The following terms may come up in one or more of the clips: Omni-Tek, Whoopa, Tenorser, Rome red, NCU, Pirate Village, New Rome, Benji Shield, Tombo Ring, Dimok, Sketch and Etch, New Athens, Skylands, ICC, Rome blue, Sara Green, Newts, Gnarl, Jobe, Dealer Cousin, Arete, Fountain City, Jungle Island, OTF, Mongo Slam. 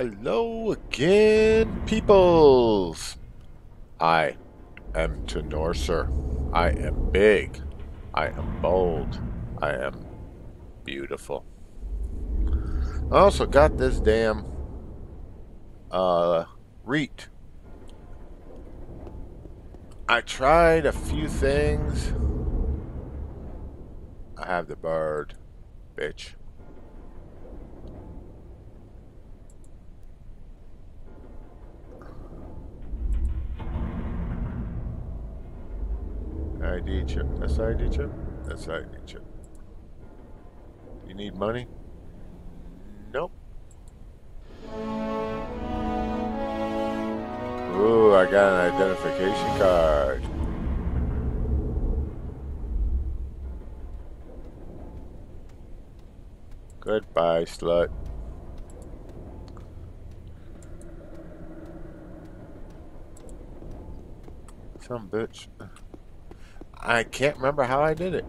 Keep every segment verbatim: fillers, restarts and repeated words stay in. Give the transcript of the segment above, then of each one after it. Hello again, peoples! I am Tenorser. I am big. I am bold. I am beautiful. I also got this damn uh, REIT. I tried a few things. I have the bird, bitch. I D chip. That's I D chip. That's I D chip. You need money? Nope. Ooh, I got an identification card. Goodbye, slut. Some bitch. I can't remember how I did it.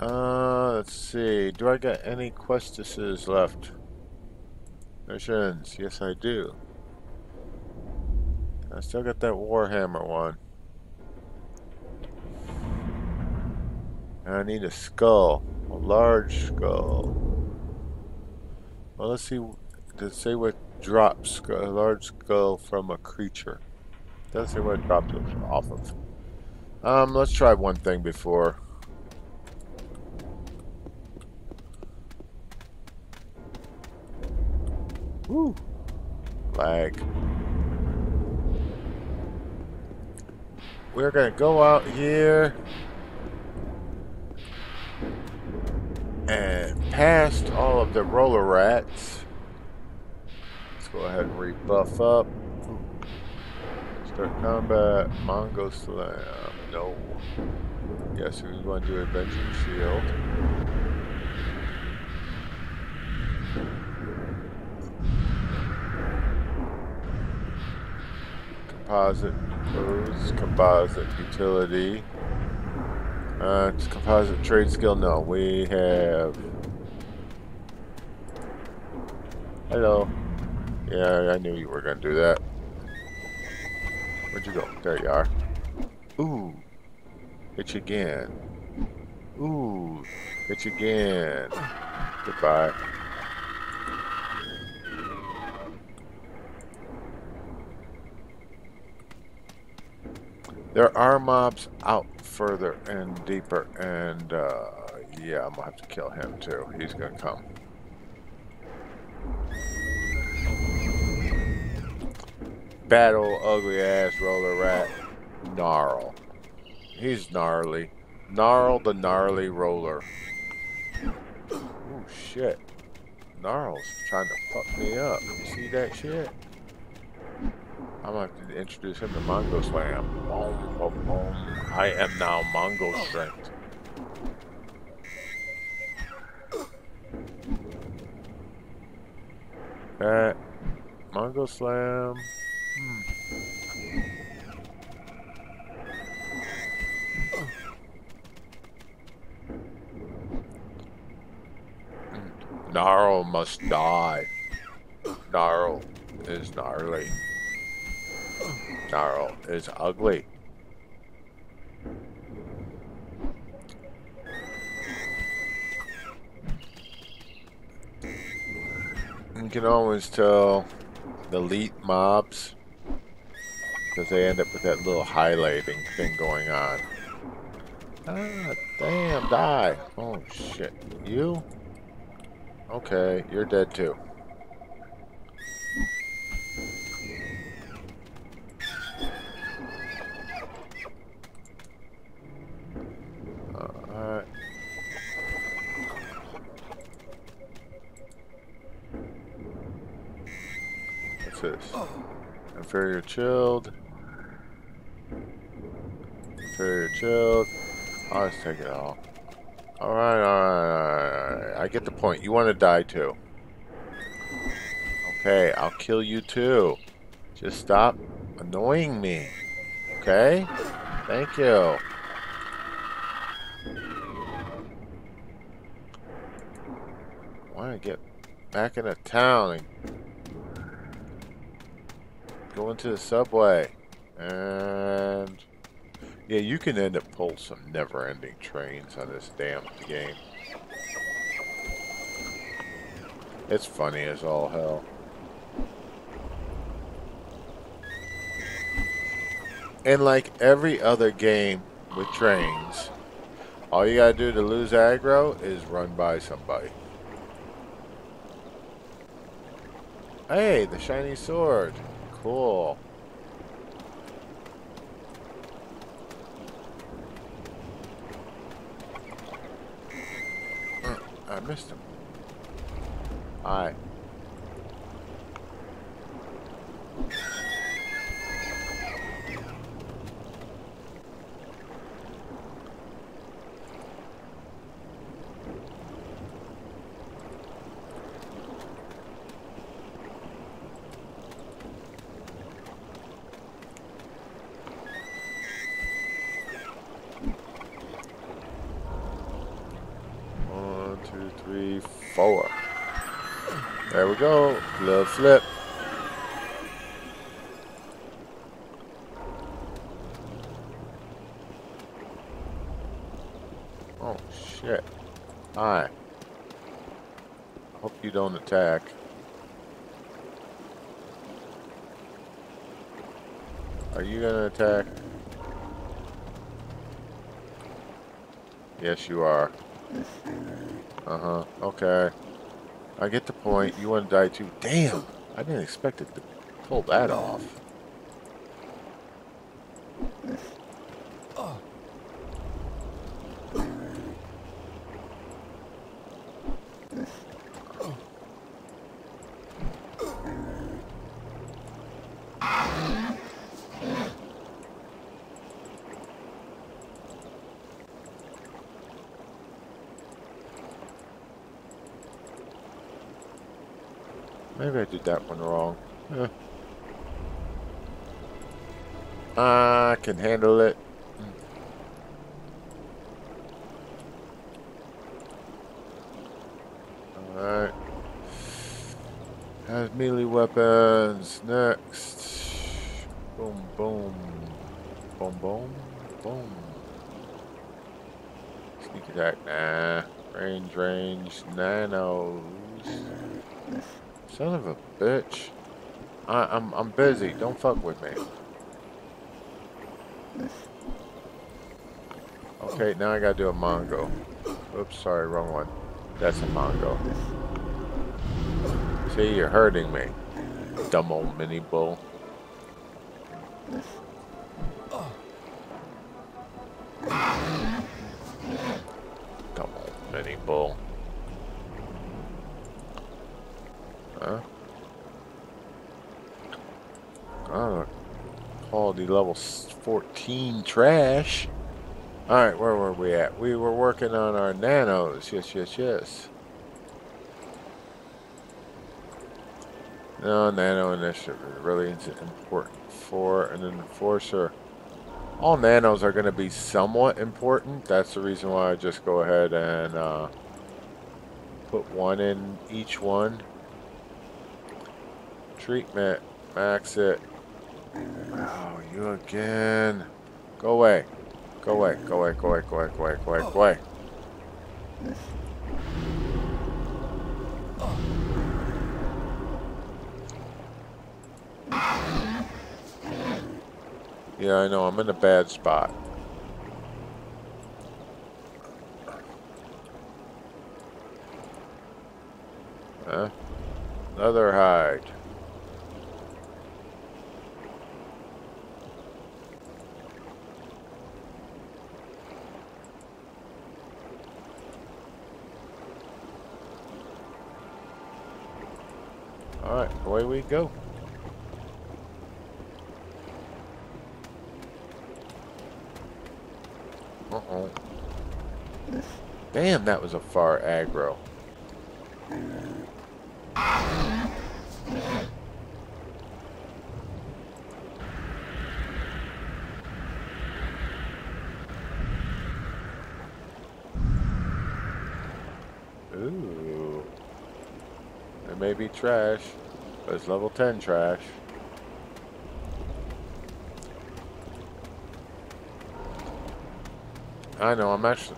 Uh, let's see. Do I got any questuses left? Missions. Yes, I do. I still got that Warhammer one. And I need a skull. A large skull. Well, let's see. Does it say what... drops a large skull from a creature? Doesn't say what it dropped it off of. Um, let's try one thing before. Woo! Lag. We're gonna go out here and past all of the roller rats. Go ahead and rebuff up. Start combat. Mongo Slam. No. Yes, we want to do a Benji Shield. Composite moves. Composite utility. Uh, it's composite trade skill. No, we have. Hello. Yeah, I knew you were gonna do that. Where'd you go? There you are. Ooh. Hitch again. Ooh. Hitch again. Goodbye. There are mobs out further and deeper, and uh, yeah, I'm gonna have to kill him too. He's gonna come. Battle ugly ass roller rat Gnarl. He's gnarly. Gnarl the gnarly roller. Oh shit. Gnarl's trying to fuck me up. You see that shit? I'm gonna have to introduce him to Mongo Slam. Boom, boom, boom. I am now Mongo Strength. Alright. Mongo Slam. Hmm. Gnarl must die. Gnarl is gnarly. Gnarl is ugly. You can always tell the elite mobs, because they end up with that little highlighting thing going on. Ah, damn, die. Oh, shit. You? Okay, you're dead too. Alright. What's this? Inferior chilled. Inferior chilled. Oh, let's take it all. Alright, alright, alright. I get the point. You want to die too. Okay, I'll kill you too. Just stop annoying me. Okay? Thank you. trying to get back into town and go into the subway. And yeah, you can end up pulling some never-ending trains on this damn game. It's funny as all hell. And like every other game with trains, all you gotta do to lose aggro is run by somebody. Hey, the shiny sword. Cool. I missed him. Alright. Four. There we go. Little flip. Oh shit. Alright. Hope you don't attack. Are you gonna attack? Yes, you are. Uh-huh. Okay. I get the point. You want to die too. Damn! I didn't expect it to pull that off. Maybe I did that one wrong. Eh. I can handle it. Alright. Has melee weapons next. Boom, boom. Boom, boom, boom. Sneak attack, nah. Range, range, nanos. Son of a bitch. I, I'm, I'm busy. Don't fuck with me. Okay, now I gotta do a Mongo. Oops, sorry, wrong one. That's a Mongo. See, you're hurting me. Dumb old mini bull. Dumb old mini bull. Huh? Oh, quality level fourteen trash. Alright, where were we at? We were working on our nanos. Yes, yes, yes. No, nano initiative really is important for an enforcer. All nanos are going to be somewhat important. That's the reason why I just go ahead and uh, put one in each one. Treatment. Max it. Oh, you again. Go away. Go away. Go away. Go away. Go away. Go away. Go away. Go away. Yeah, I know. I'm in a bad spot. Huh? Another hide. Alright, away we go. Uh-oh. Damn, that was a far aggro. Ooh. may be trash, but it's level ten trash. I know, I'm actually...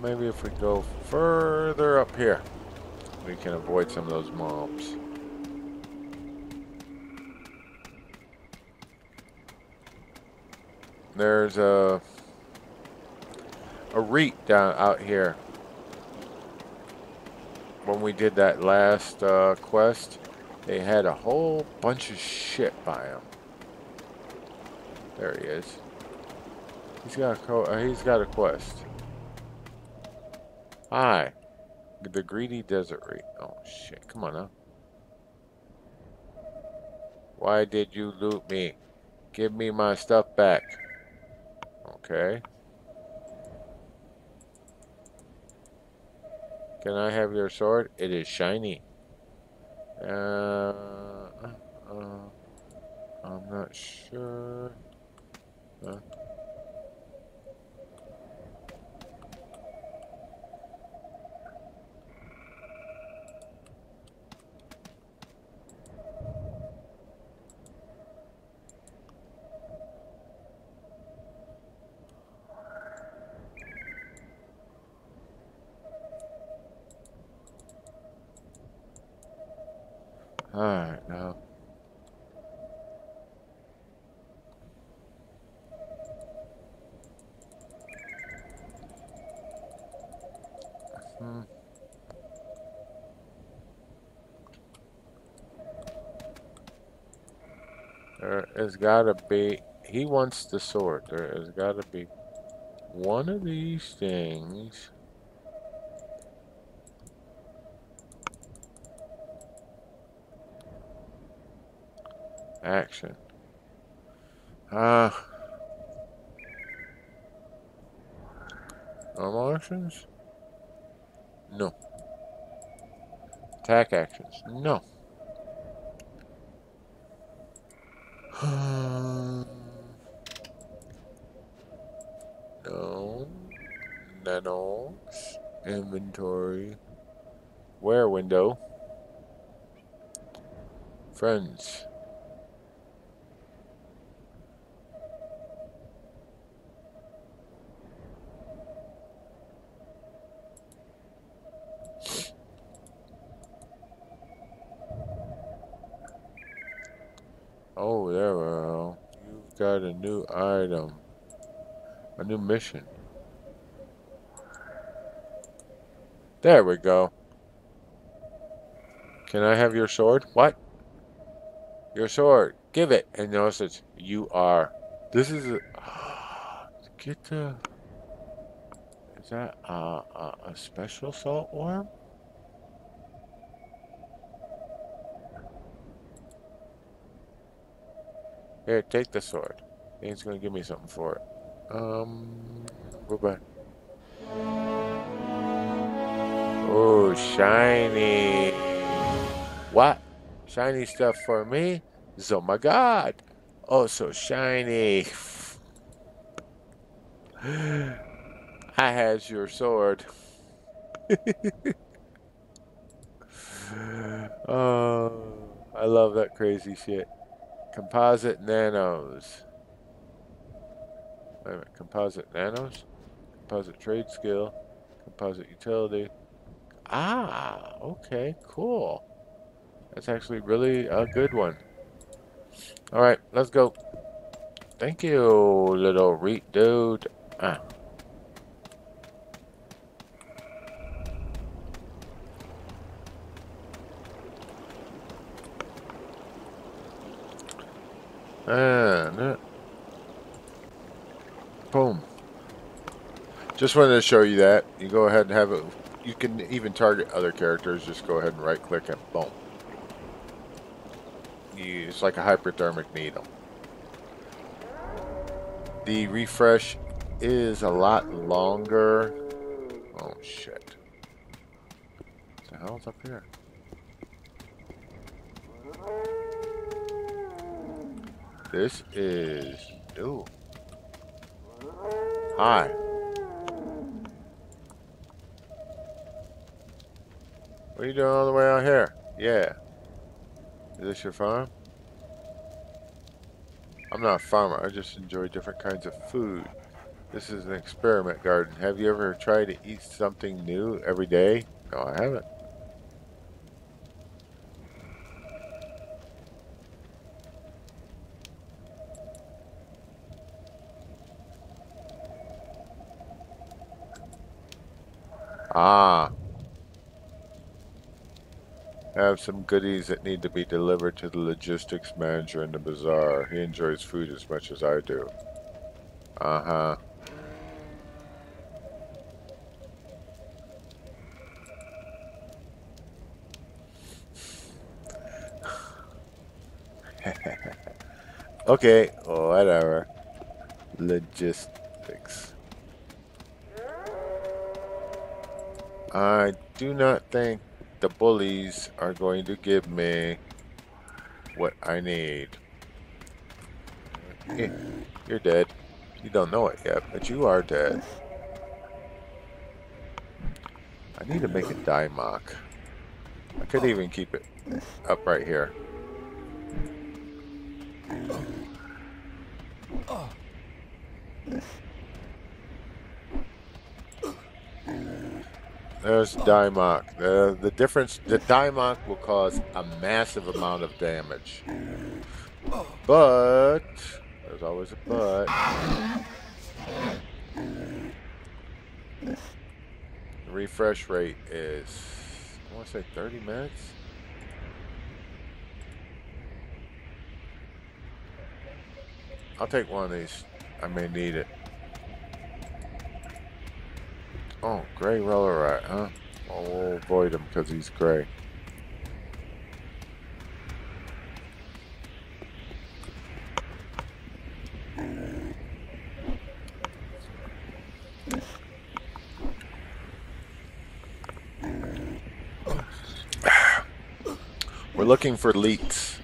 Maybe if we go further up here, we can avoid some of those mobs. There's a Arete down out here. When we did that last uh, quest, they had a whole bunch of shit by him. There he is. He's got a co uh, he's got a quest. Hi, the greedy desert re- oh shit, come on now. Why did you loot me? Give me my stuff back. Okay. Can I have your sword? It is shiny. Uh, uh, uh I'm not sure. Huh? Alright, now. Hmm. There has gotta be... He wants the sword. There has gotta be one of these things... Action. Uh, normal actions? No. Attack actions? No. No. Nano. Inventory. Wear window. Friends. Oh, there we go. You've got a new item. A new mission. There we go. Can I have your sword? What? Your sword. Give it. And notice it's you are. This is a... Get the... Is that a, a, a special salt worm? Here, take the sword. I think it's gonna give me something for it. Um, goodbye. Oh, shiny. What? Shiny stuff for me? Oh my god. Oh, so shiny. I has your sword. Oh, I love that crazy shit. Composite nanos. Wait a minute. Composite nanos? Composite trade skill. Composite utility. Ah, okay, cool. That's actually really a good one. Alright, let's go. Thank you, little reet dude. Ah. And boom. Just wanted to show you that. You go ahead and have it. You can even target other characters. Just go ahead and right click and boom. You, it's like a hyperthermic needle. The refresh is a lot longer. Oh shit. What the hell's up here? This is new. Hi. What are you doing all the way out here? Yeah. Is this your farm? I'm not a farmer. I just enjoy different kinds of food. This is an experiment garden. Have you ever tried to eat something new every day? No, I haven't. Ah. I have some goodies that need to be delivered to the logistics manager in the bazaar. He enjoys food as much as I do. Uh-huh. Okay, whatever. Logistics. I do not think the bullies are going to give me what I need. Yeah, you're dead. You don't know it yet, but you are dead. I need to make a die mock. I could even keep it up right here. There's Dimok. The, the difference, the Dimok will cause a massive amount of damage. But, there's always a but. The refresh rate is, I want to say thirty minutes? I'll take one of these. I may need it. Oh, gray Relorat, huh? Oh, we'll avoid him because he's gray. We're looking for leaks.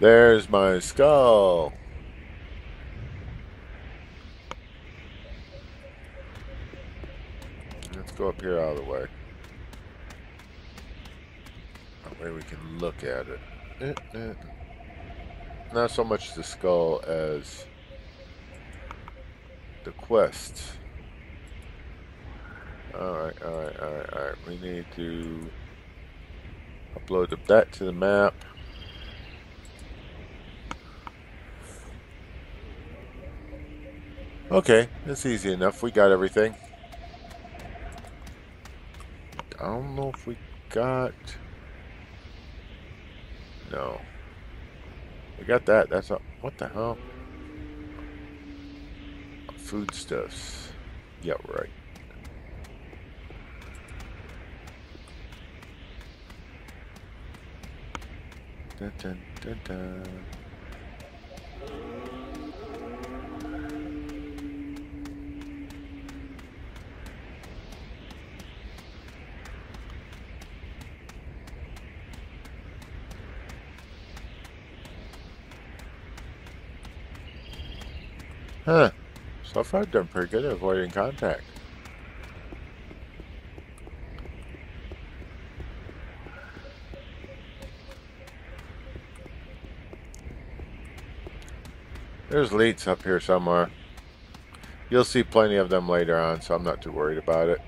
There's my skull. Let's go up here out of the way. That way we can look at it. Not so much the skull as the quest. Alright, alright, alright, alright. We need to upload that to the map. Okay, that's easy enough. We got everything. I don't know if we got... No. We got that. That's not... What the hell? Foodstuffs. Yeah, right. Dun, dun, dun, dun. Huh. So far I've done pretty good at avoiding contact. There's leads up here somewhere. You'll see plenty of them later on, so I'm not too worried about it.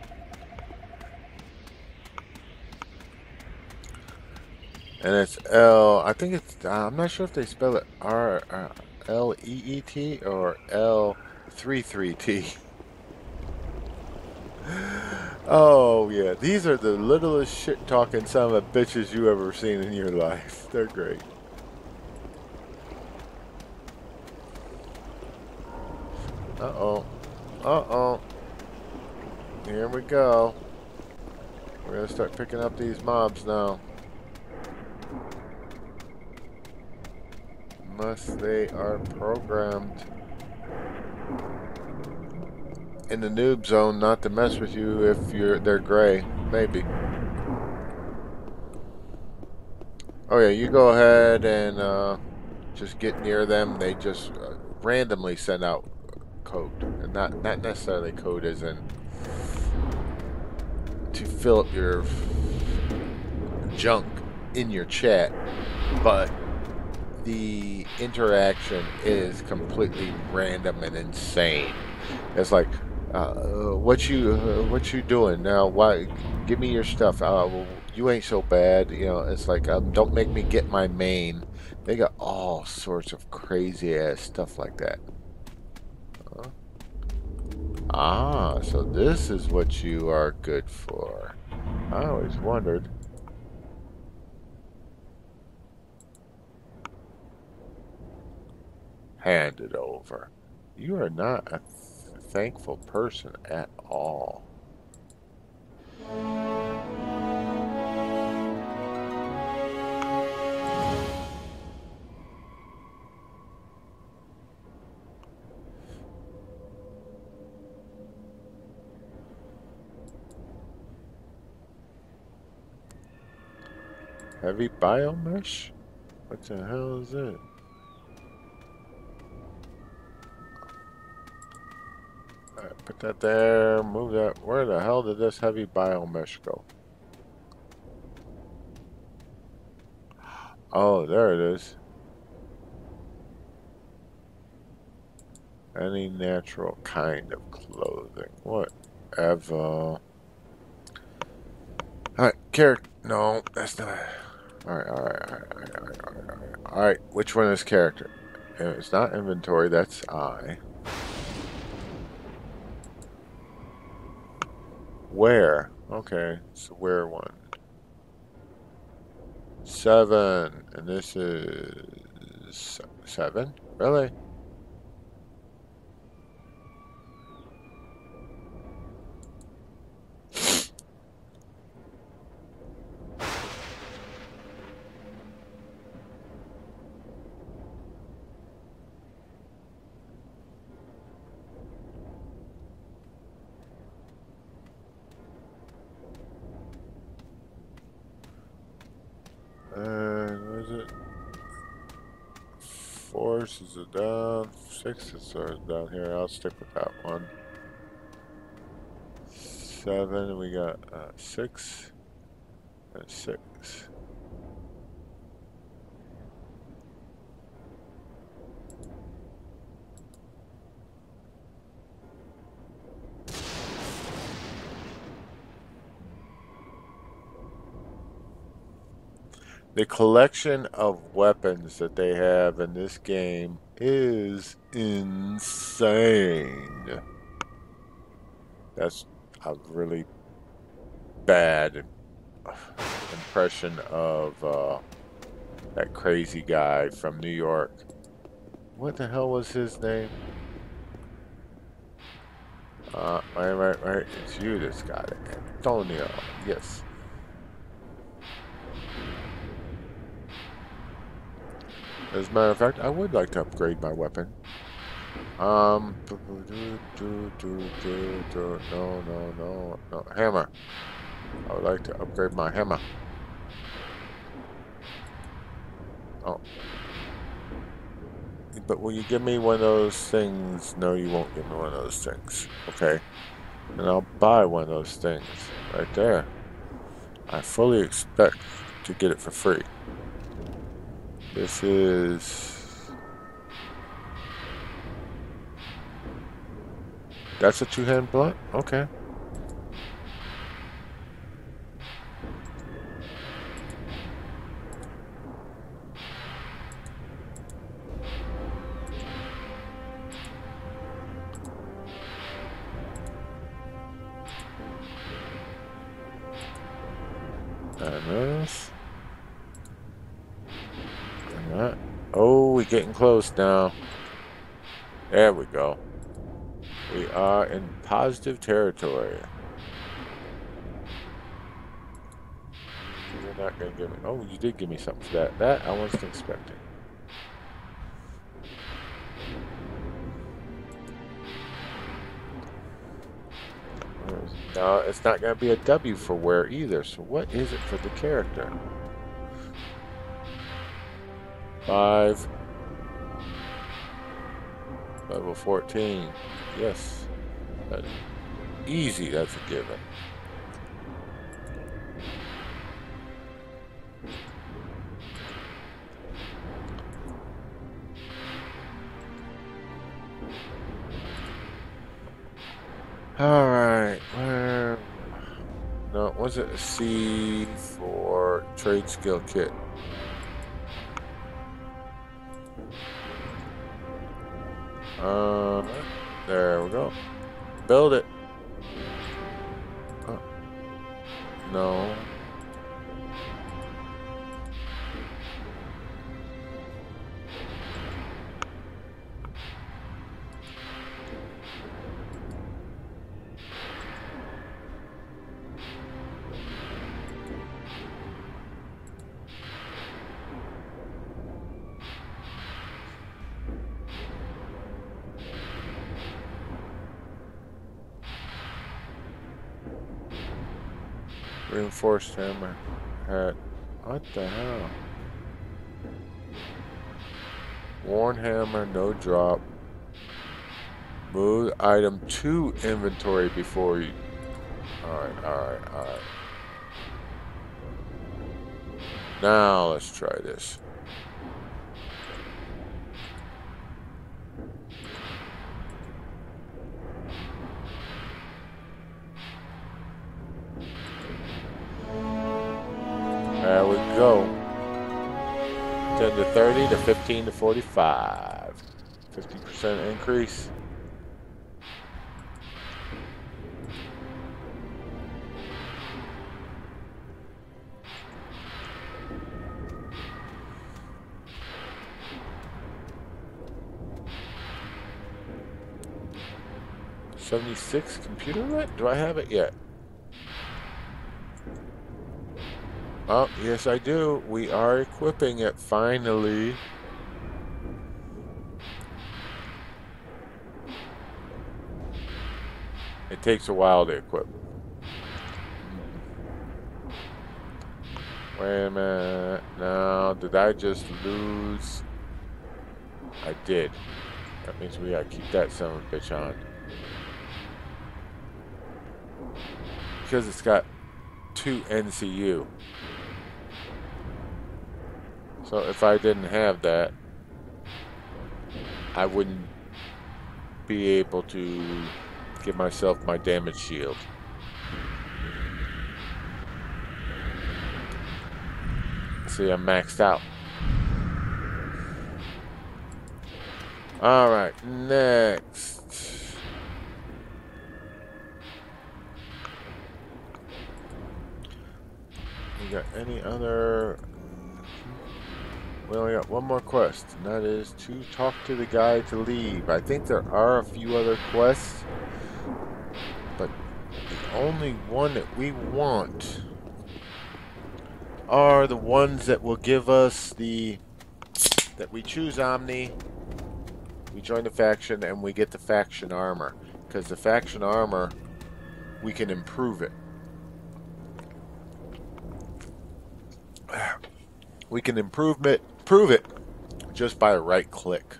And it's L, I think it's, uh, I'm not sure if they spell it R, uh, L E E T or L three three T. Oh, yeah. These are the littlest shit-talking son of a bitches you ever seen in your life. They're great. Uh-oh. Uh-oh. Here we go. We're gonna start picking up these mobs now. Unless they are programmed in the noob zone not to mess with you if you're they're gray, maybe. Oh yeah, you go ahead and uh, just get near them. They just uh, randomly send out code, and not not necessarily code as in to fill up your junk in your chat, but the interaction is completely random and insane. It's like, uh, what you uh, what you doing now? Why? Give me your stuff. Uh, well, you ain't so bad, you know. It's like, um, don't make me get my main. They got all sorts of crazy ass stuff like that. Ah, so this is what you are good for. I always wondered. Hand it over. You are not a th- thankful person at all. Heavy biomesh? What the hell is it? Alright, put that there, move that. Where the hell did this heavy biomesh go? Oh, there it is. Any natural kind of clothing. Whatever. Alright, character. No, that's not. Alright, alright, alright, alright, alright, alright, alright. Alright, which one is character? It's not inventory, that's I. Where? Okay, it's the where one. Seven. And this is seven? Really? Is it down? Six is down here. I'll stick with that one. Seven. We got uh, six. And six. The collection of weapons that they have in this game is insane. That's a really bad impression of uh, that crazy guy from New York. What the hell was his name? Uh, right, right, right. It's you that's got it. Antonio. Yes. As a matter of fact, I would like to upgrade my weapon. Um, do, do, do, do, do, no, no, no, no, hammer. I would like to upgrade my hammer. Oh. But will you give me one of those things? No, you won't give me one of those things. Okay. And I'll buy one of those things. Right there. I fully expect to get it for free. This is... That's a two-hand blunt? Okay. Getting close now. There we go. We are in positive territory. not gonna give me. Oh, you did give me something for that. That I wasn't expecting. No, it's not gonna be a W for wear either. So what is it for the character? Five. Level fourteen. Yes. That's easy, that's a given. Alright, where... No, was it a C for trade skill kit? Uh, there we go. Build it. Oh. No. Forced hammer hat. What the hell? Worn hammer, no drop. Move item to inventory before you. Alright, alright, alright. Now let's try this. thirty to fifteen to forty-five. fifty percent increase. seventy-six computer lit? Do I have it yet? Oh, yes I do. We are equipping it, finally. It takes a while to equip. Wait a minute. Now, did I just lose? I did. That means we gotta keep that son of a bitch on. Because it's got two N C U. So if I didn't have that, I wouldn't be able to give myself my damage shield. See, I'm maxed out. All right, next. You got any other? We only got one more quest, and that is to talk to the guy to leave. I think there are a few other quests, but the only one that we want are the ones that will give us the... that we choose Omni, we join the faction, and we get the faction armor. Because the faction armor, we can improve it. We can improve it. Prove it just by a right click.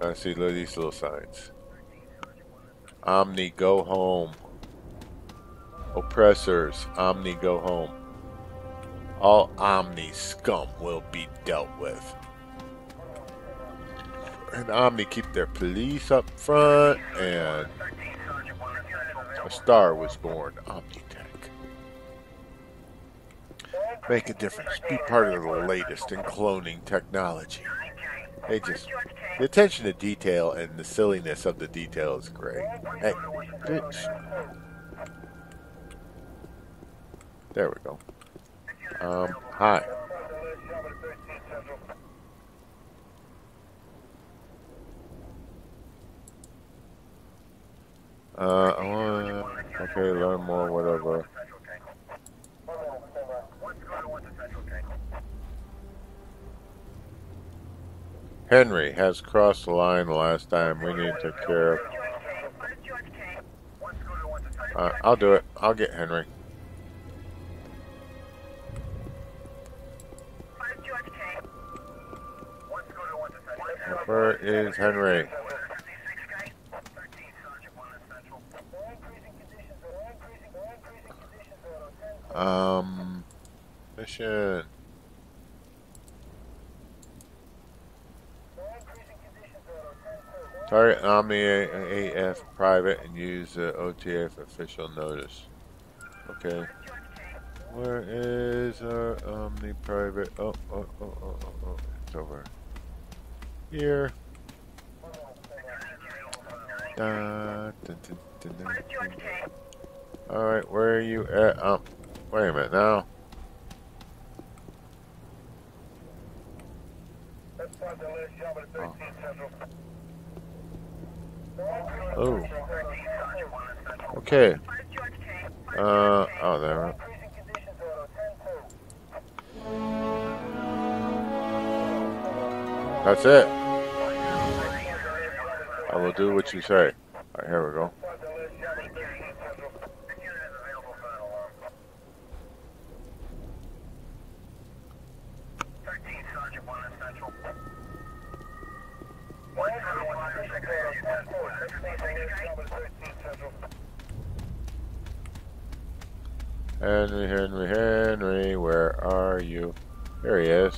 I see these little signs. Omni, go home. Oppressors, Omni, go home. All Omni scum will be dealt with. And Omni keep their police up front, and a star was born, Omni-Tek. Make a difference. Be part of the latest in cloning technology. They just... The attention to detail and the silliness of the detail is great. Hey, bitch. There we go. Um, hi. Uh, I wanna... Okay, learn more, whatever. Henry has crossed the line the last time. We need to take care of... Uh, I'll do it. I'll get Henry. Where is Henry? Um, mission. Target Omni-A F private and use the O T F official notice. Okay. Where is our Omni private? Oh, oh, oh, oh, oh, oh. It's over here. Da, da, da, da, da, da. All right, where are you at? Um, wait a minute now. Oh. Oh. Okay. Uh. Oh, there. That's it. I will do what you say. All right, here we go. Henry, Henry, Henry, where are you? Here he is.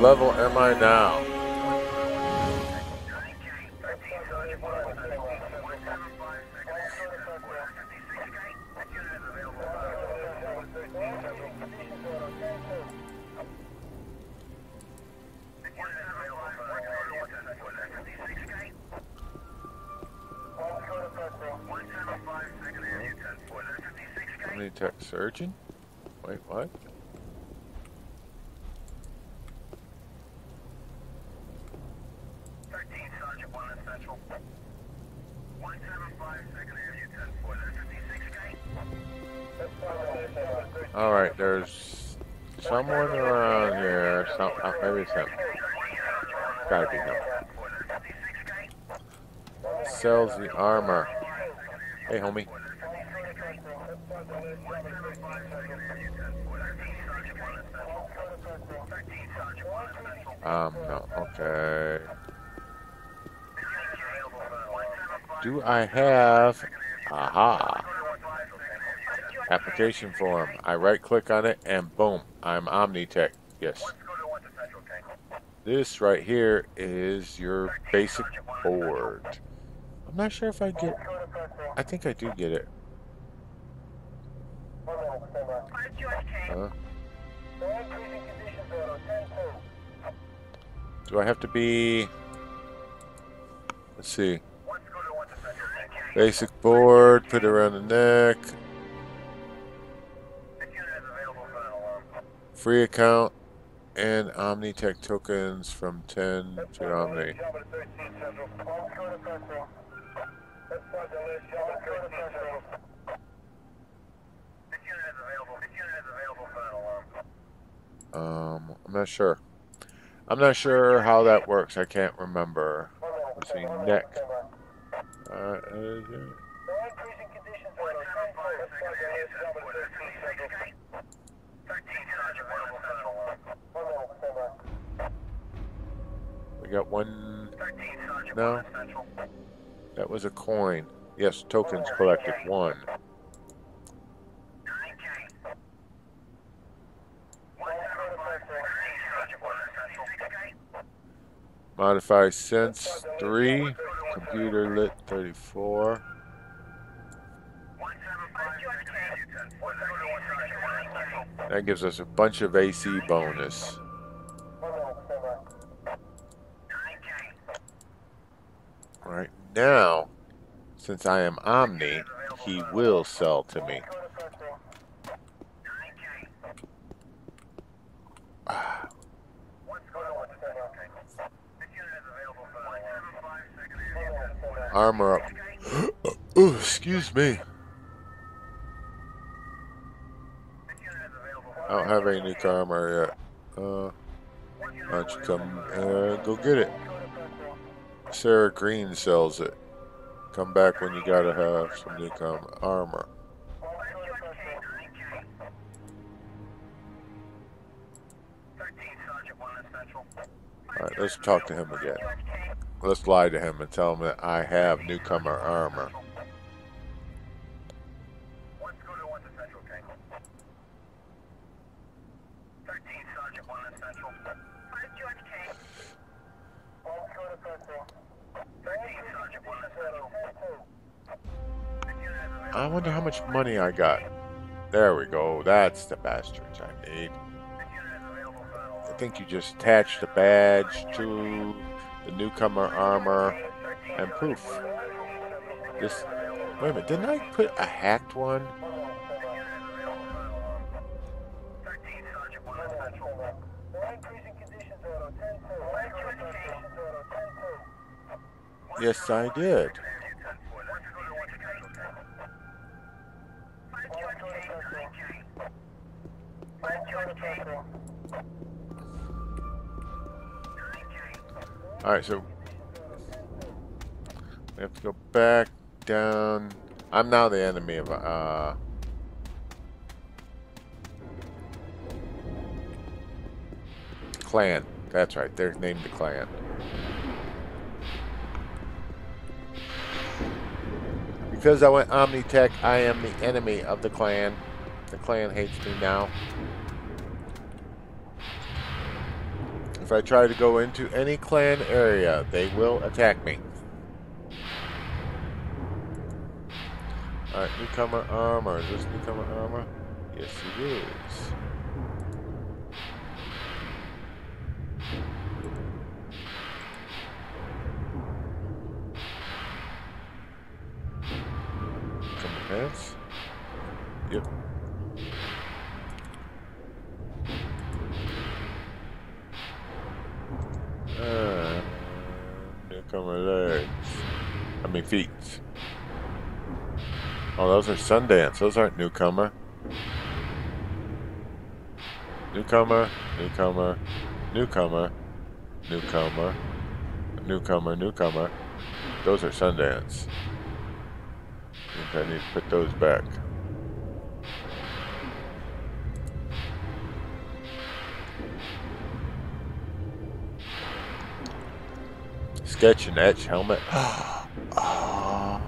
Level am I now? Omni-Tek surgeon? Wait, what? Alright, there's someone around here. Some, uh, maybe it's him. Gotta be him. Sells the armor. Hey, homie. Um, no, okay. Do I have... Aha! Application form. I right click on it and boom, I'm Omni-Tek. Yes. This right here is your basic board. I'm not sure if I get... I think I do get it. Huh? Do I have to be... Let's see. Basic board, put it around the neck. Free account and Omni-Tek tokens from ten to Omni. Um, I'm not sure. I'm not sure how that works. I can't remember. Let's see, neck. Uh, uh, yeah. We got one. No, that was a coin. Yes, tokens collected. One. Modify sense three, computer lit thirty-four. That gives us a bunch of A C bonus. All right, now, since I am Omni, he will sell to me. Ah. Armor up. Ooh, excuse me. I don't have any new car armor yet. Uh, why don't you come uh, go get it? Sara Green sells it. Come back when you gotta have some new car armor. Alright, let's talk to him again. Let's lie to him and tell him that I have newcomer armor. I wonder how much money I got. There we go. That's the bastards I need. I think you just attach the badge to the newcomer armor and poof. This, wait a minute, didn't I put a hacked one? Yes, I did. All right, so we have to go back down. I'm now the enemy of uh clan. That's right. They're named the clan. Because I went Omni-Tek, I am the enemy of the clan. The clan hates me now. If I try to go into any clan area, they will attack me. Alright, newcomer armor. Is this newcomer armor? Yes, it is. Newcomer pants? Yep. Uh, newcomer legs. I mean feet. Oh, those are Sundance. Those aren't newcomer. Newcomer, newcomer, newcomer, newcomer, newcomer, newcomer. Those are Sundance. I think I need to put those back. Sketch and Etch helmet. Oh. Oh.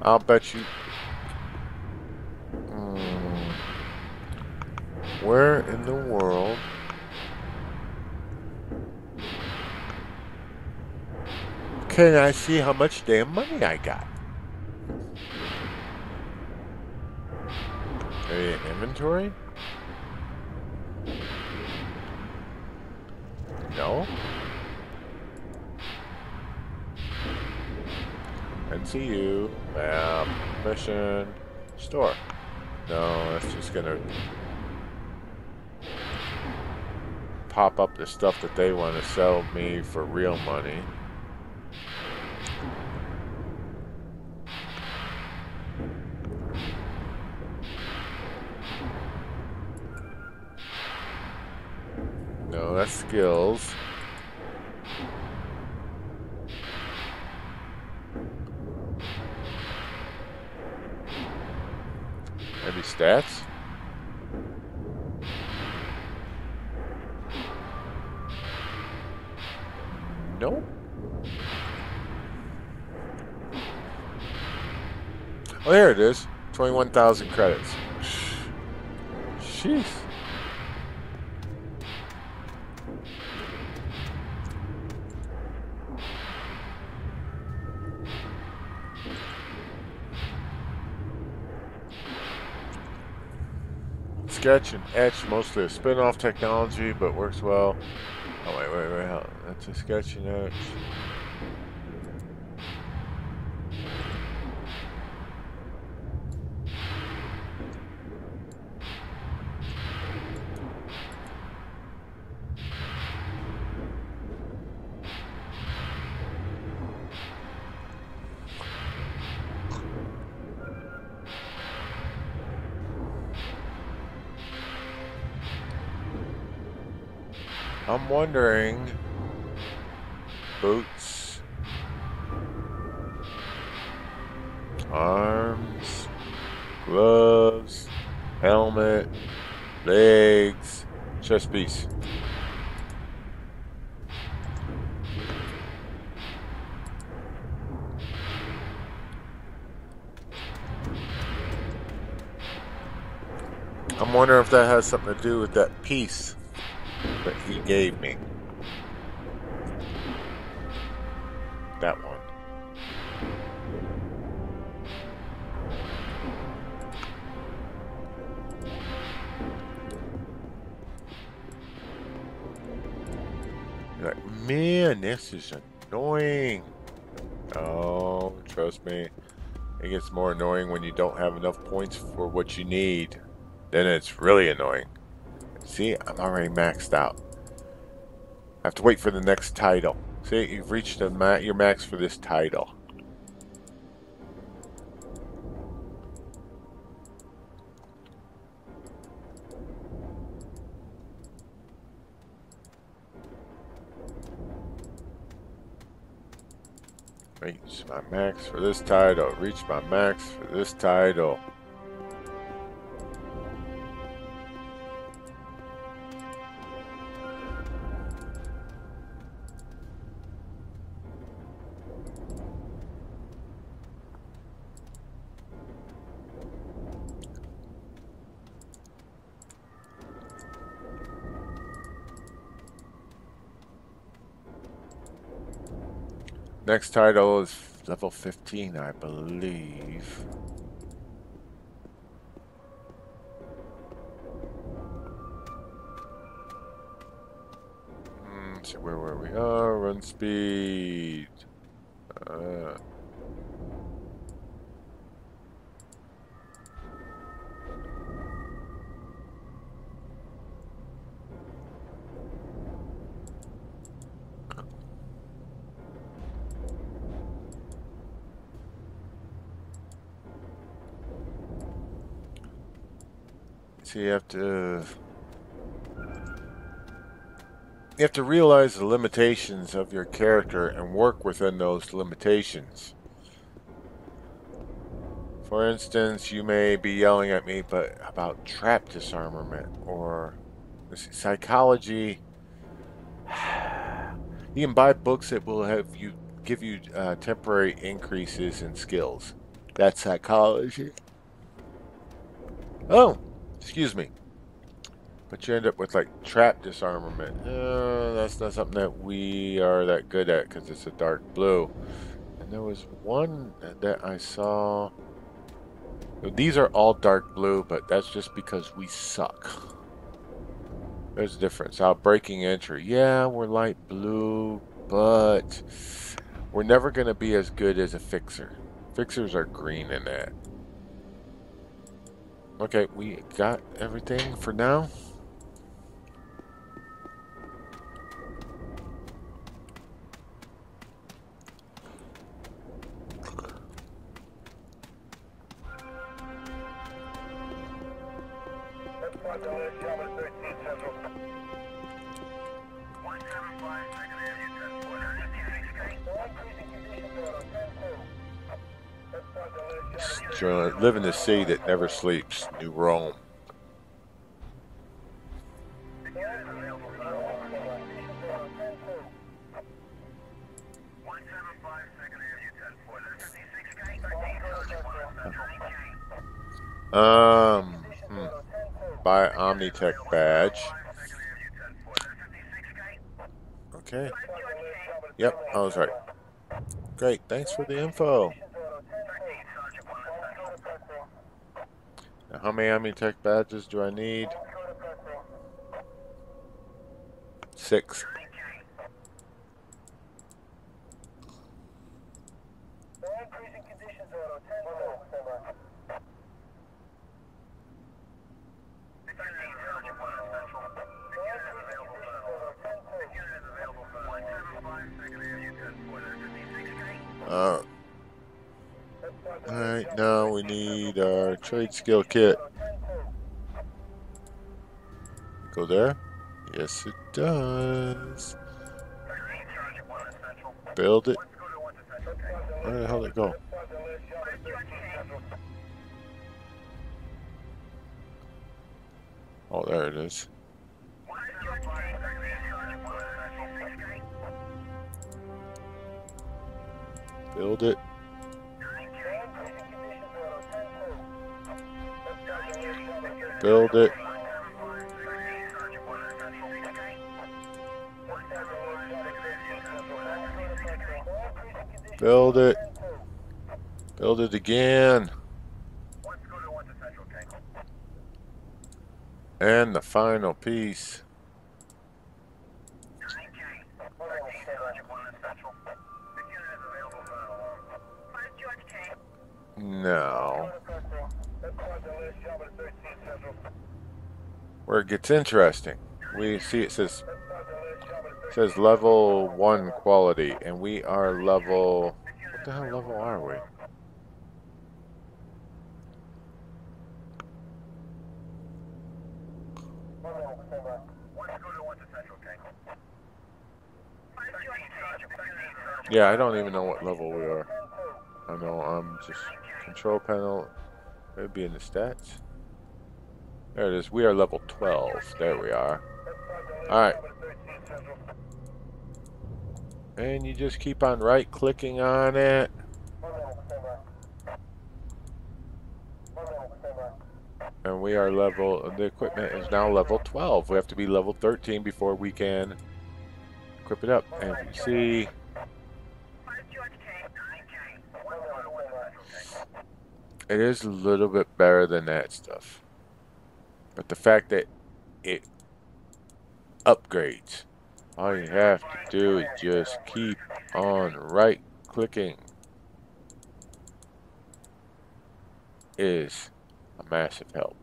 I'll bet you. Where in the world? Can I see how much damn money I got? Hey, inventory? No. N C U, map, mission, store. No, that's just gonna pop up the stuff that they want to sell me for real money. No, that's skills. Maybe stats? Nope. Oh, there it is. twenty-one thousand credits. Jeez. Sketch and Etch, mostly a spin-off technology, but works well. Oh, wait, wait, wait. How, that's a Sketch and Etch. I'm wondering, boots, arms, gloves, helmet, legs, chest piece. I'm wondering if that has something to do with that piece that he gave me. That one. You're like, man, this is annoying. Oh, trust me. It gets more annoying when you don't have enough points for what you need. Then it's really annoying. See, I'm already maxed out. I have to wait for the next title. See, you've reached the ma your max for this title. Reach my max for this title. Reach my max for this title. Next title is level fifteen, I believe. Mm, so where were we? Oh, run speed. Uh. So you have to you have to realize the limitations of your character and work within those limitations. For instance, you may be yelling at me, but about trap disarmament or psychology. You can buy books that will have you give you uh, temporary increases in skills. That's psychology. Oh. Excuse me. But you end up with like trap disarmament. Uh, that's not something that we are that good at because it's a dark blue. And there was one that I saw. These are all dark blue, but that's just because we suck. There's a difference. Outbreaking entry. Yeah, we're light blue, but we're never going to be as good as a fixer. Fixers are green in that. Okay, we got everything for now. Live in the city that never sleeps, New Rome. Um, hmm. Buy Omni-Tek badge. Okay. Yep, I was right. Great, thanks for the info. Now, how many Omni-Tek badges do I need? Six. Uh, Alright, now we need our trade skill kit. Go there? Yes, it does. Build it. Where the hell did it go? Oh, there it is. Build it. Build it. Build it. Build it again. And the final piece. No. Where it gets interesting, we see it says it says level one quality, and we are level. What the hell level are we? Yeah, I don't even know what level we are. I know I'm just. Control panel, it'd be in the stats. There it is. We are level twelve. There we are. All right. And you just keep on right-clicking on it. And we are level. The equipment is now level twelve. We have to be level thirteen before we can equip it up. And you see. It is a little bit better than that stuff. But the fact that it upgrades, all you have to do is just keep on right clicking, is a massive help.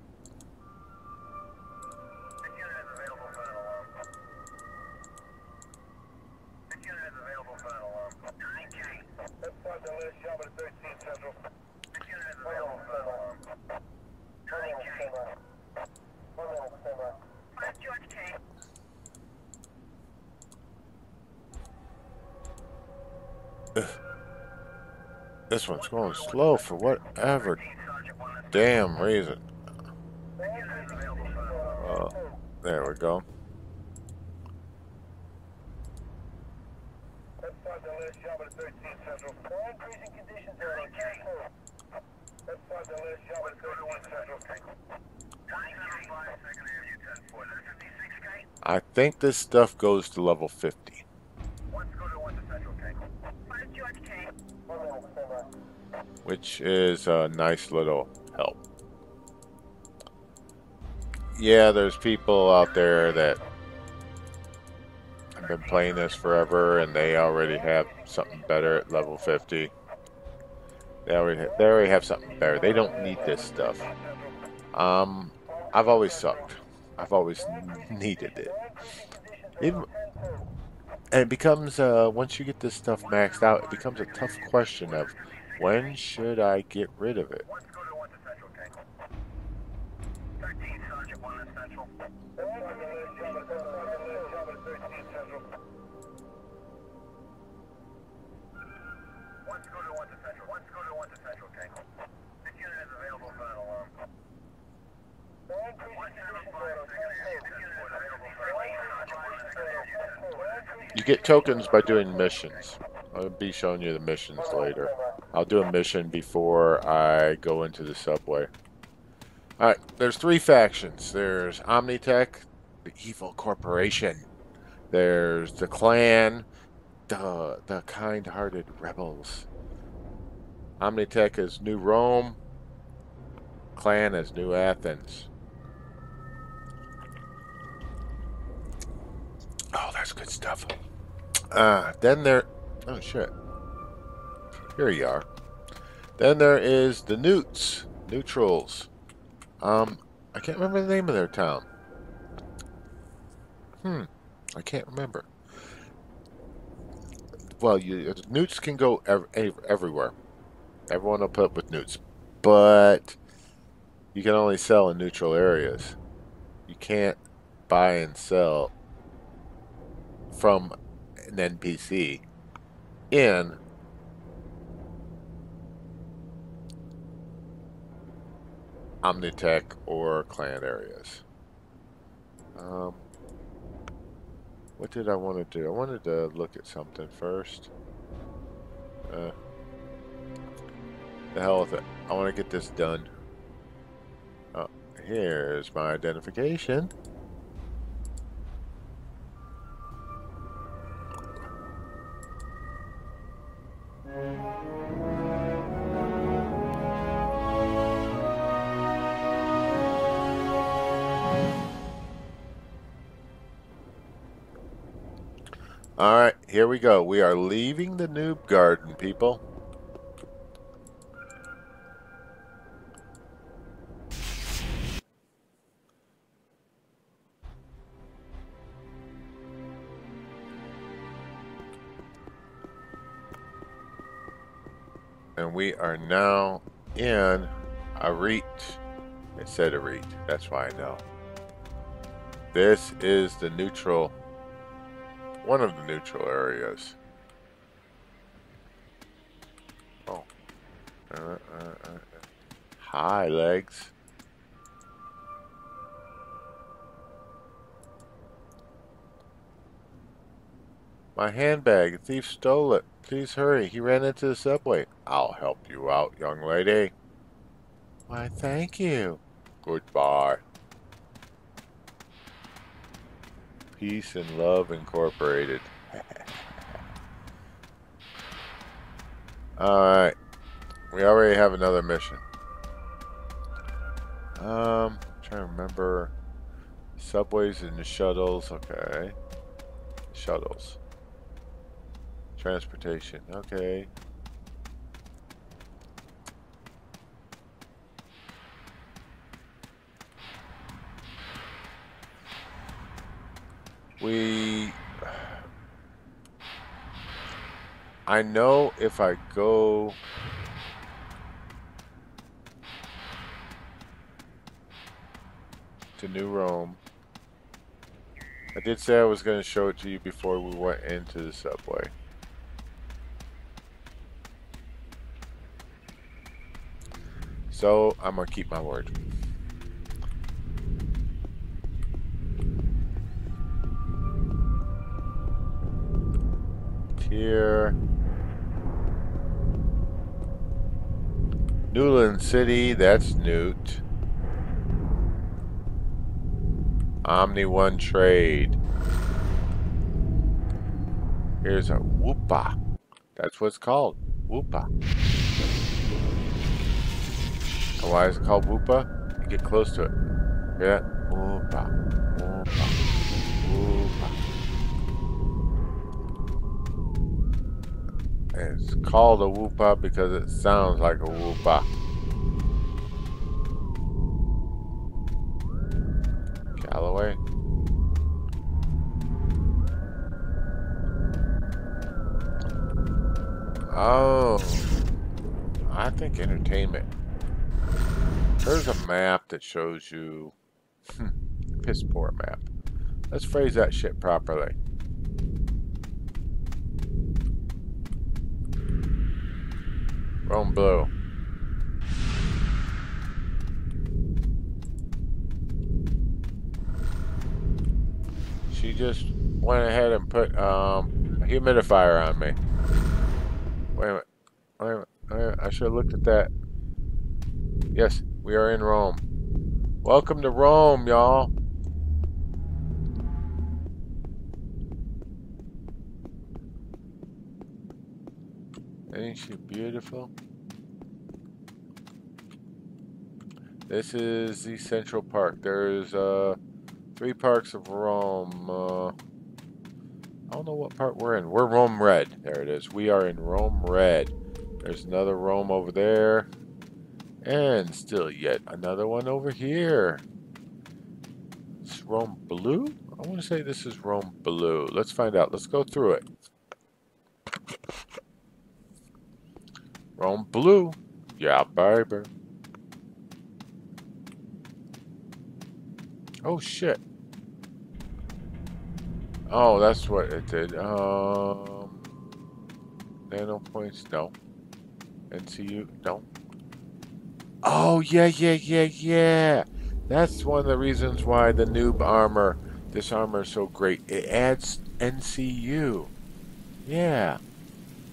This one's going slow for whatever damn reason. Well, there we go. I think this stuff goes to level fifty. Which is a nice little help. Yeah, there's people out there that have been playing this forever and they already have something better at level fifty. They already have, they already have something better. They don't need this stuff. Um, I've always sucked. I've always needed it. Even, and it becomes, uh, once you get this stuff maxed out, it becomes a tough question of, when should I get rid of it? You get tokens by doing missions. I'll be showing you the missions later. I'll do a mission before I go into the subway. Alright, there's three factions. There's Omni-Tek, the evil corporation. There's the clan, the, the kind-hearted rebels. Omni-Tek is New Rome. Clan is New Athens. Oh, that's good stuff. Uh, then there... Oh, shit. Here you are. Then there is the Newts. Neutrals. Um, I can't remember the name of their town. Hmm. I can't remember. Well, you, Newts can go ev ev everywhere. Everyone will put up with Newts. But you can only sell in neutral areas. You can't buy and sell from an N P C in Omni-Tek or clan areas. Um, what did I want to do? I wanted to look at something first. Uh, the hell with it. I want to get this done. Oh, here's my identification. Alright, here we go. We are leaving the noob garden, people. And we are now in Arete. It said Arete. That's why I know. This is the neutral... one of the neutral areas. Oh. Uh, uh, uh. Hi, legs. My handbag. A thief stole it. Please hurry. He ran into the subway. I'll help you out, young lady. Why, thank you. Goodbye. Peace and Love Incorporated. Alright. We already have another mission. Um, I'm trying to remember. Subways and the shuttles. Okay. Shuttles. Transportation. Okay. We, I know if I go, to New Rome, I did say I was going to show it to you before we went into the subway. So, I'm going to keep my word. Here, Newland City, that's Newt. Omni One Trade. Here's a Whoopa. That's what it's called. Whoopa. And why is it called Whoopa? You get close to it. Yeah. Whoopa. Whoopa. Whoopa. It's called a Whoopa because it sounds like a Whoopa. Callaway. Oh. I think entertainment. There's a map that shows you... piss poor map. Let's phrase that shit properly. Rome blue. She just went ahead and put um, a humidifier on me. Wait a minute. Wait a minute. Wait a minute. I should have looked at that. Yes, we are in Rome. Welcome to Rome, y'all. Ain't she beautiful? This is the Central Park. There's uh, three parks of Rome. Uh, I don't know what part we're in. We're Rome red. There it is. We are in Rome red. There's another Rome over there. And still yet another one over here. It's Rome blue? I want to say this is Rome blue. Let's find out. Let's go through it. Rome blue. Yeah, baby. Oh, shit. Oh, that's what it did. Um, nano points? No. N C U? No. Oh, yeah, yeah, yeah, yeah. That's one of the reasons why the noob armor, this armor is so great. It adds N C U. Yeah.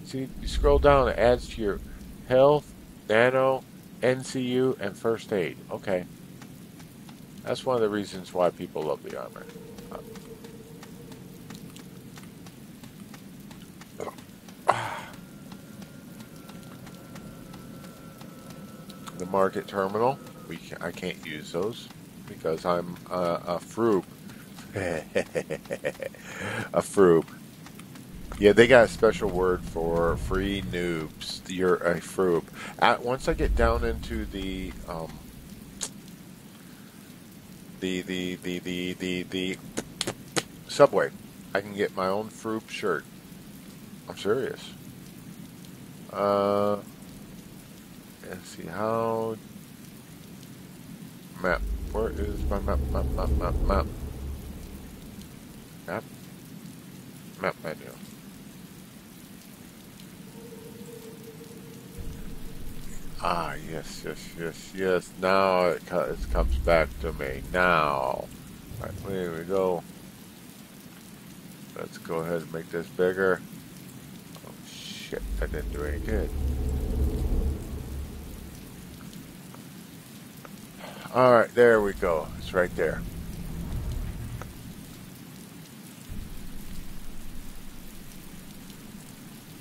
See, you scroll down, it adds to your health, nano, N C U, and first aid. Okay. That's one of the reasons why people love the armor. The market terminal, we can, I can't use those because I'm uh, a froob. A froob. Yeah, they got a special word for free noobs. You're a froob. At, once I get down into the... Um, The, the, the, the, the, the subway. I can get my own Froop shirt. I'm serious. Uh, let's see how... Map. Where is my map, map, map, map, map? Map? Map menu. Ah, yes, yes, yes, yes. Now it, co it comes back to me. Now. All right, here we go. Let's go ahead and make this bigger. Oh, shit. That didn't do any good. All right, there we go. It's right there.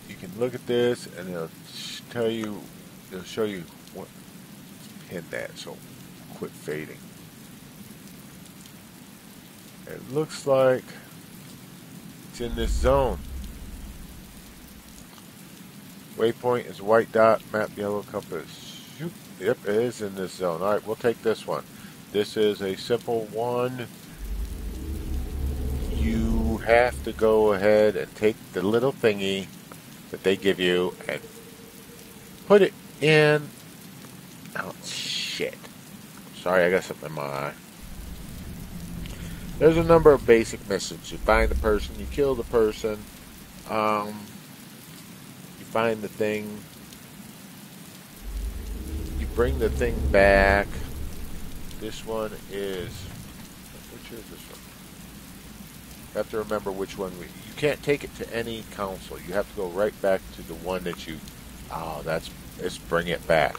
You can look at this, and it'll tell you... It'll show you what pin that, so quit fading. It looks like it's in this zone. Waypoint is white dot, map yellow compass. Yep, it is in this zone. All right, we'll take this one. This is a simple one. You have to go ahead and take the little thingy that they give you and put it in. Oh, shit. Sorry, I got something in my eye. There's a number of basic missions. You find the person, you kill the person, um, you find the thing, you bring the thing back. This one is... Which is this one? You have to remember which one. We, you can't take it to any council. You have to go right back to the one that you... Oh, that's... Let's bring it back.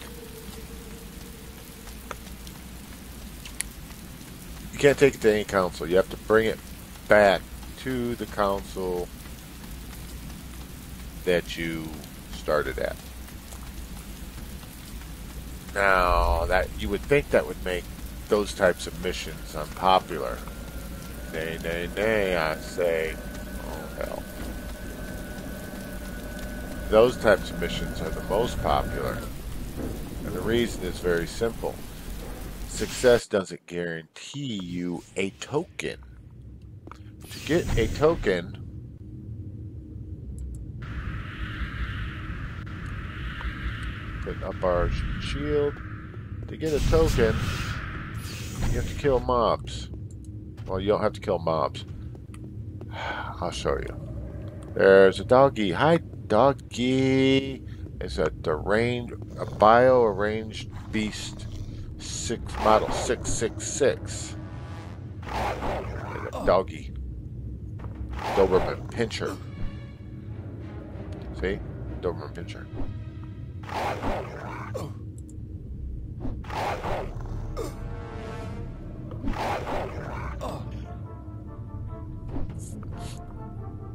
You can't take it to any council. You have to bring it back to the council that you started at. Now, that you would think that would make those types of missions unpopular. Nay, nay, nay, I say. Oh, hell. Those types of missions are the most popular, and the reason is very simple. Success doesn't guarantee you a token. To get a token, put up our shield. To get a token, you have to kill mobs. Well, you don't have to kill mobs. I'll show you. There's a doggy. Hi, doggy. It's a deranged, a bio-arranged beast. Six model six six six. Doggy. Doberman pincher. See, Doberman Pinscher.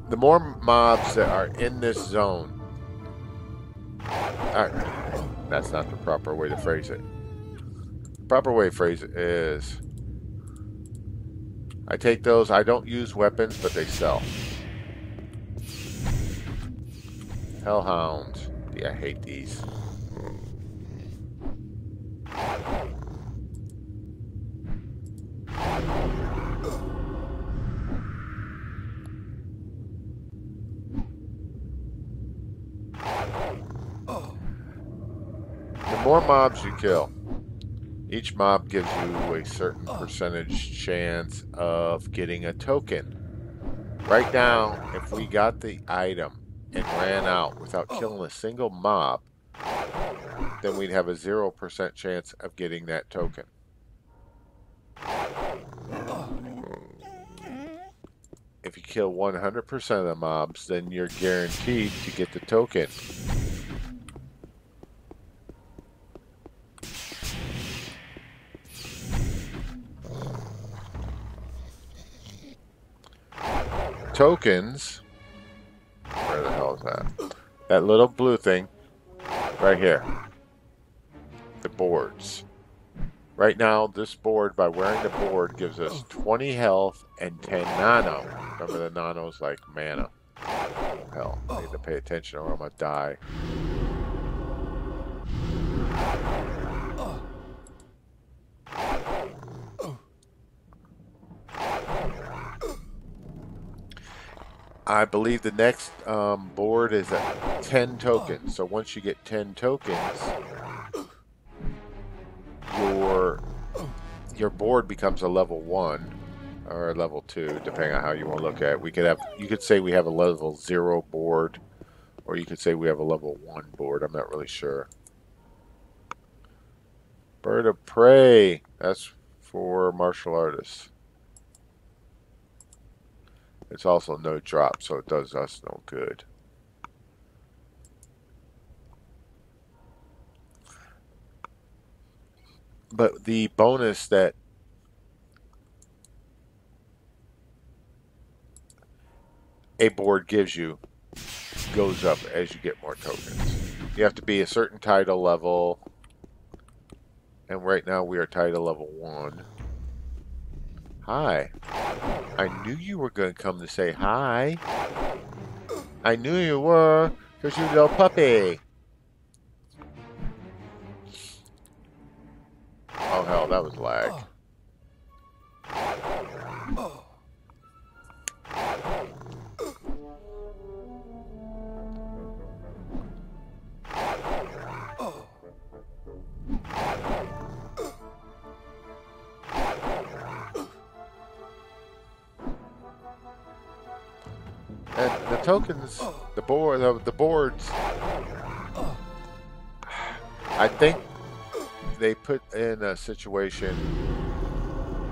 The more mobs that are in this zone. All right. That's not the proper way to phrase it. The proper way to phrase it is I take those, I don't use weapons, but they sell. Hellhounds. Yeah, I hate these. The more mobs you kill, each mob gives you a certain percentage chance of getting a token. Right now, if we got the item and ran out without killing a single mob, then we'd have a zero percent chance of getting that token. If you kill one hundred percent of the mobs, then you're guaranteed to get the token. Tokens, where the hell is that? That little blue thing right here, the boards. Right now, this board, by wearing the board, gives us twenty health and ten nano. Remember, the nano's like mana. Hell, I need to pay attention or I'm gonna die. I believe the next um, board is at ten tokens. So once you get ten tokens, your your board becomes a level one or a level two, depending on how you want to look at it. We could have, you could say we have a level zero board, or you could say we have a level one board. I'm not really sure. Bird of prey. That's for martial artists. It's also no drop, so it does us no good. But the bonus that a board gives you goes up as you get more tokens. You have to be a certain title level, and right now we are title level one. Hi. I knew you were going to come to say hi. I knew you were, because you little puppy. Oh, hell, that was lag. And the tokens, the board, the, the boards, I think they put in a situation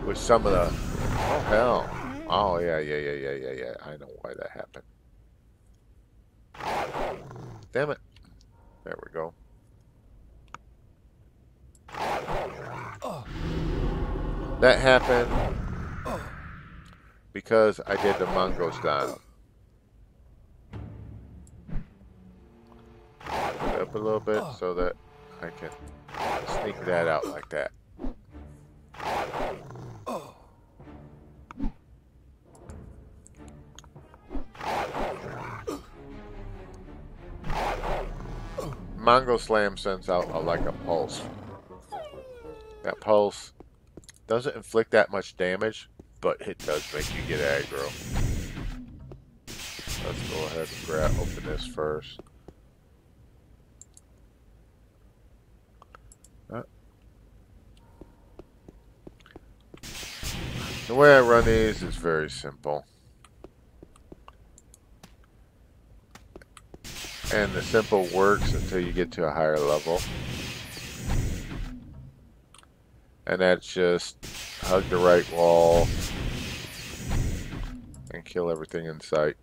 with some of the, oh hell, oh yeah, yeah, yeah, yeah, yeah, yeah, I know why that happened. Damn it. There we go. That happened because I did the Mongo Slam. Up a little bit so that I can sneak that out like that. Mongo Slam sends out a, like a pulse. That pulse doesn't inflict that much damage, but it does make you get aggro. Let's go ahead and grab, open this first. The way I run these is very simple. And the simple works until you get to a higher level. And that's just hug the right wall and kill everything in sight.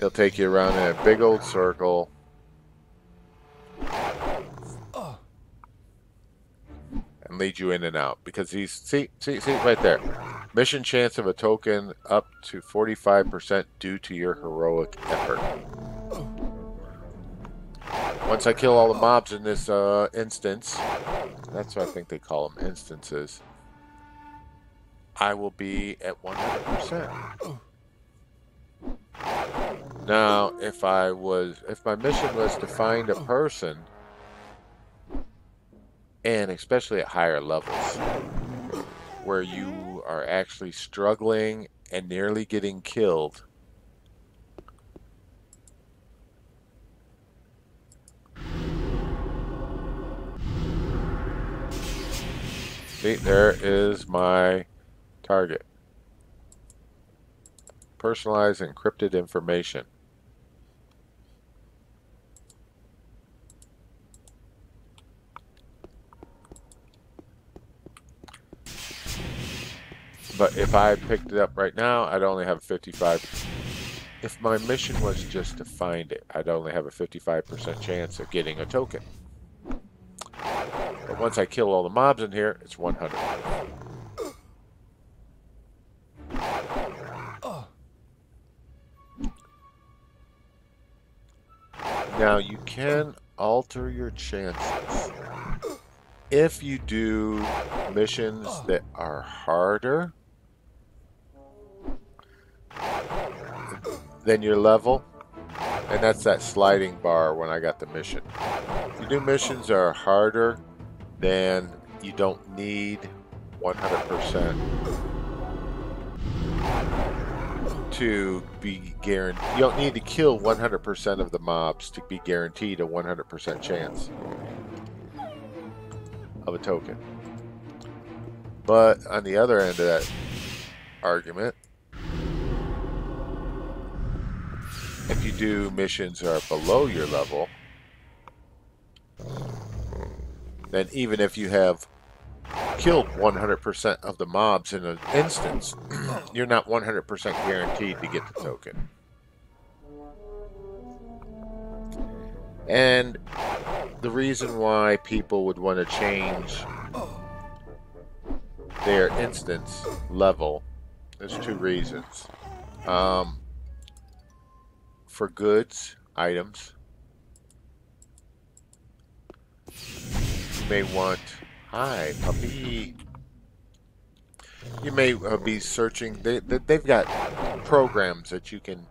It'll take you around in a big old circle. And lead you in and out. Because he's, see, see, see, right there. Mission chance of a token up to forty-five percent due to your heroic effort. Once I kill all the mobs in this uh, instance, that's what I think they call them, instances, I will be at one hundred percent. Now, if I was, if my mission was to find a person, and especially at higher levels, where you are actually struggling and nearly getting killed, see, there is my target. Personalized encrypted information. But if I picked it up right now, I'd only have fifty-five. If my mission was just to find it, I'd only have a fifty-five percent chance of getting a token. But once I kill all the mobs in here, it's one hundred. Now, you can alter your chances. If you do missions that are harder than your level, and that's that sliding bar when I got the mission. If you do missions that are harder, then you don't need one hundred percent to be guaranteed. You don't need to kill one hundred percent of the mobs to be guaranteed a one hundred percent chance of a token. But on the other end of that argument, if you do missions that are below your level, then even if you have killed one hundred percent of the mobs in an instance, you're not one hundred percent guaranteed to get the token. And the reason why people would want to change their instance level, there's two reasons. Um, for goods, items, may want, hi puppy, you may uh, be searching, they, they, they've got programs that you can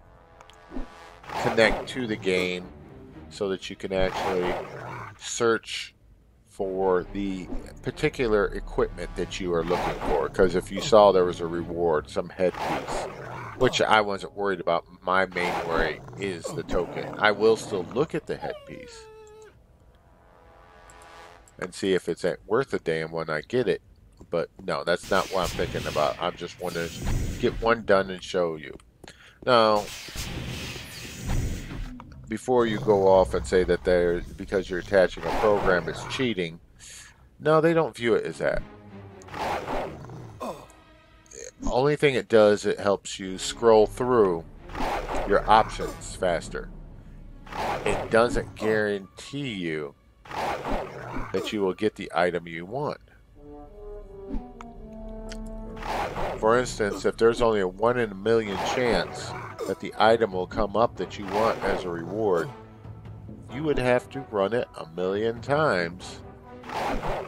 connect to the game so that you can actually search for the particular equipment that you are looking for, because if you saw there was a reward, some headpiece, which I wasn't worried about, my main worry is the token. I will still look at the headpiece and see if it's worth a damn when I get it. But no, that's not what I'm thinking about. I'm just wanting to get one done and show you. Now, before you go off and say that they're, because you're attaching a program, it's cheating. No, they don't view it as that. The only thing it does, it helps you scroll through your options faster. It doesn't guarantee you that you will get the item you want. For instance, if there's only a one in a million chance that the item will come up that you want as a reward, you would have to run it a million times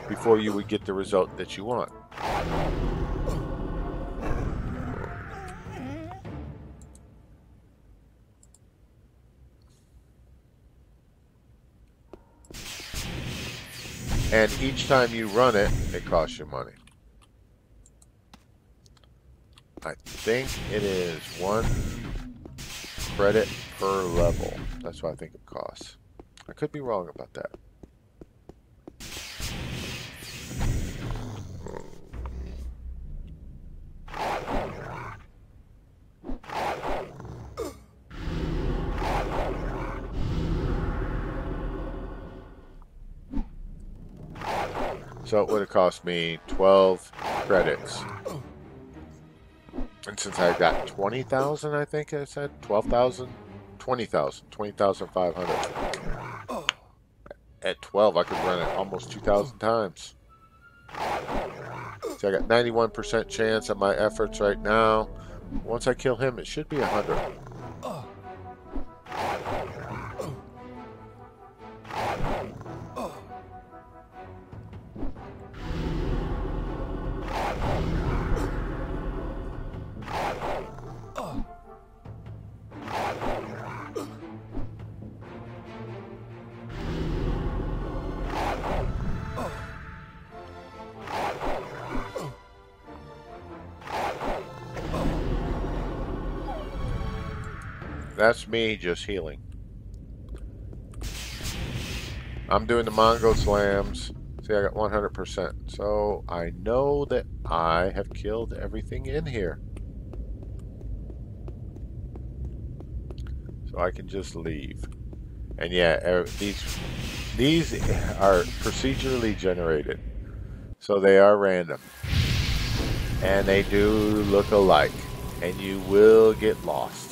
before you would get the result that you want. And each time you run it, it costs you money. I think it is one credit per level. That's what I think it costs. I could be wrong about that. So it would have cost me twelve credits. And since I got twenty thousand, I think I said twelve thousand twenty thousand, twenty thousand five hundred. At twelve, I could run it almost two thousand times. So I got ninety-one percent chance at my efforts right now. Once I kill him, it should be one hundred. That's me just healing. I'm doing the Mongo Slams. See, I got one hundred percent. So I know that I have killed everything in here. So I can just leave. And yeah, these, these are procedurally generated. So they are random. And they do look alike. And you will get lost.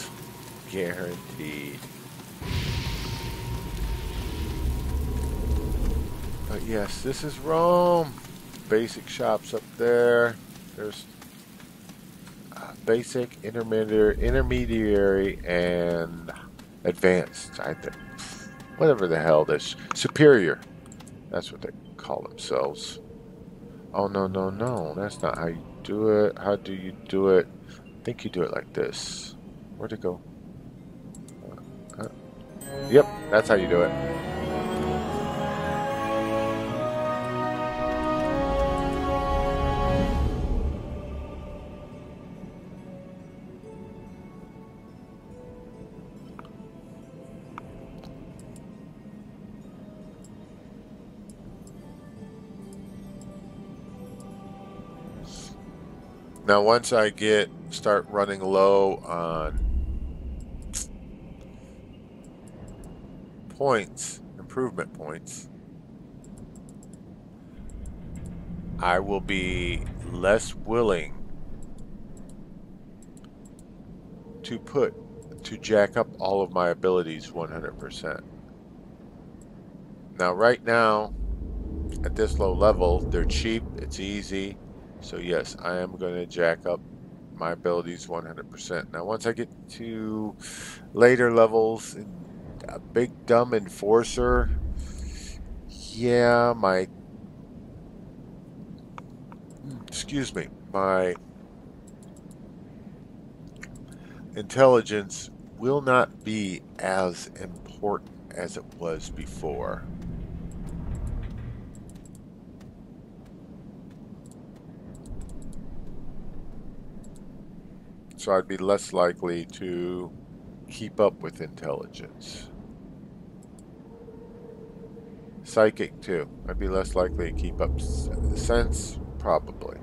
Guaranteed. But yes, this is Rome. Basic shops up there. There's uh, basic, intermediary, intermediary, and advanced. I think, whatever the hell this superior. That's what they call themselves. Oh no no no! That's not how you do it. How do you do it? I think you do it like this. Where'd it go? Yep, that's how you do it. Now, once I get start running low on points, improvement points, I will be less willing to put, to jack up all of my abilities one hundred percent. Now right now, at this low level, they're cheap, it's easy, so yes, I am going to jack up my abilities one hundred percent. Now once I get to later levels, a big dumb enforcer, yeah, my, excuse me, my intelligence will not be as important as it was before. So I'd be less likely to keep up with intelligence. Psychic too. I'd be less likely to keep up. Sense, probably.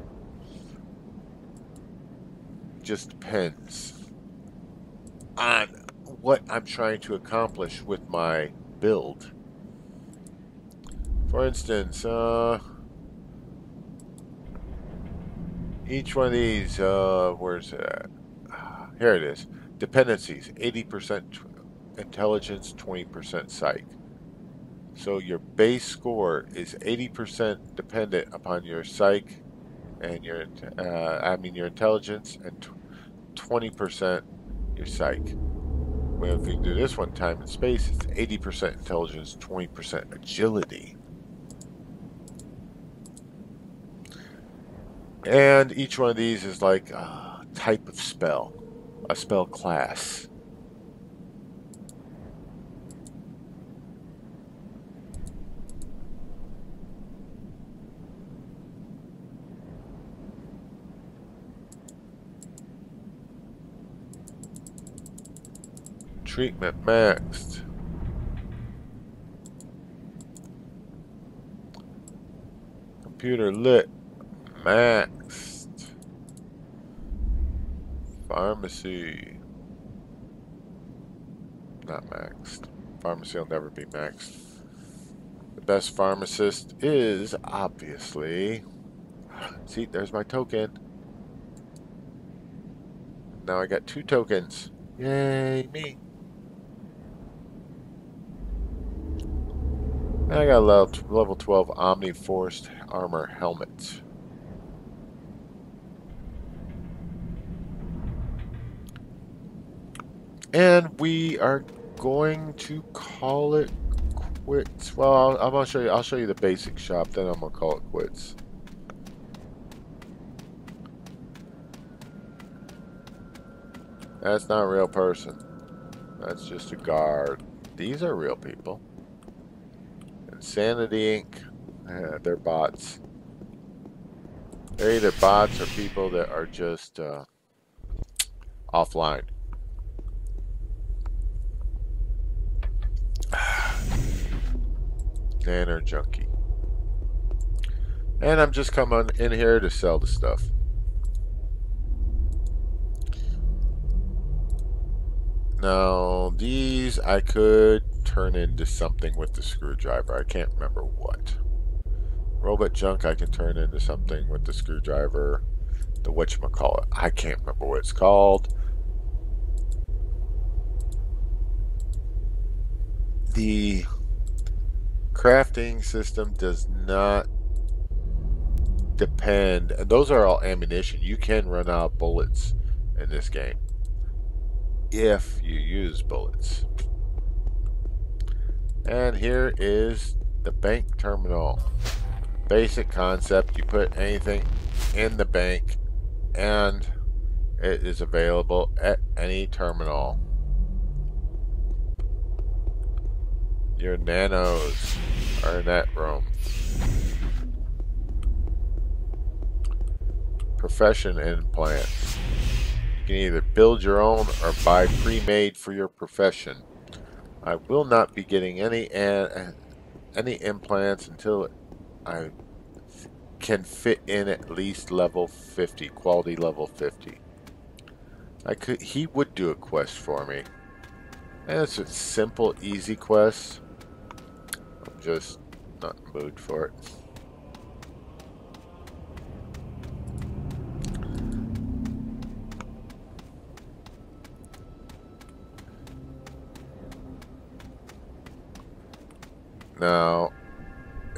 Just depends on what I'm trying to accomplish with my build. For instance, uh, each one of these, uh, where's it at? Here it is. Dependencies, eighty percent intelligence, twenty percent psych. So your base score is eighty percent dependent upon your psych and your, uh, I mean your intelligence, and twenty percent your psych. Well, if you do this one, time and space, it's eighty percent intelligence, twenty percent agility. And each one of these is like a type of spell, a spell class. Treatment maxed. Computer lit. Maxed. Pharmacy. Not maxed. Pharmacy will never be maxed. The best pharmacist is, obviously... See, there's my token. Now I got two tokens. Yay, me. And I got a level twelve Omni Forest Armor Helmet. And we are going to call it quits. Well, I'm gonna show you. I'll show you the basic shop, then I'm gonna call it quits. That's not a real person. That's just a guard. These are real people. Insanity Incorporated. Yeah, they're bots. They're either bots or people that are just uh, offline. And are junkie. And I'm just coming in here to sell the stuff. Now, these I could turn into something with the screwdriver. I can't remember what. Robot junk I can turn into something with the screwdriver. The whatchamacallit. I can't remember what it's called. The crafting system does not depend. And those are all ammunition. You can run out of bullets in this game. If you use bullets. And here is the bank terminal. Basic concept, you put anything in the bank and it is available at any terminal. Your nanos are in that room. Profession implants. You can either build your own or buy pre-made for your profession. I will not be getting any an, any implants until I can fit in at least level fifty, quality level fifty. I could he would do a quest for me. And it's a simple, easy quest. I'm just not in the mood for it. Now,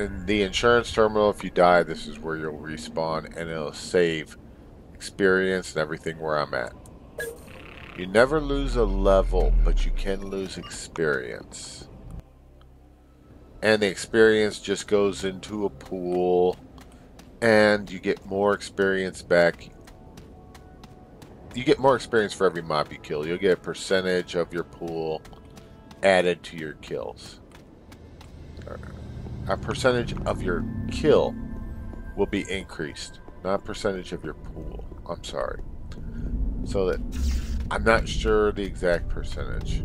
in the insurance terminal, if you die, this is where you'll respawn, and it'll save experience and everything where I'm at. You never lose a level, but you can lose experience. And the experience just goes into a pool, and you get more experience back. You get more experience for every mob you kill. You'll get a percentage of your pool added to your kills. A percentage of your kill will be increased, not percentage of your pool. I'm sorry. So that I'm not sure the exact percentage.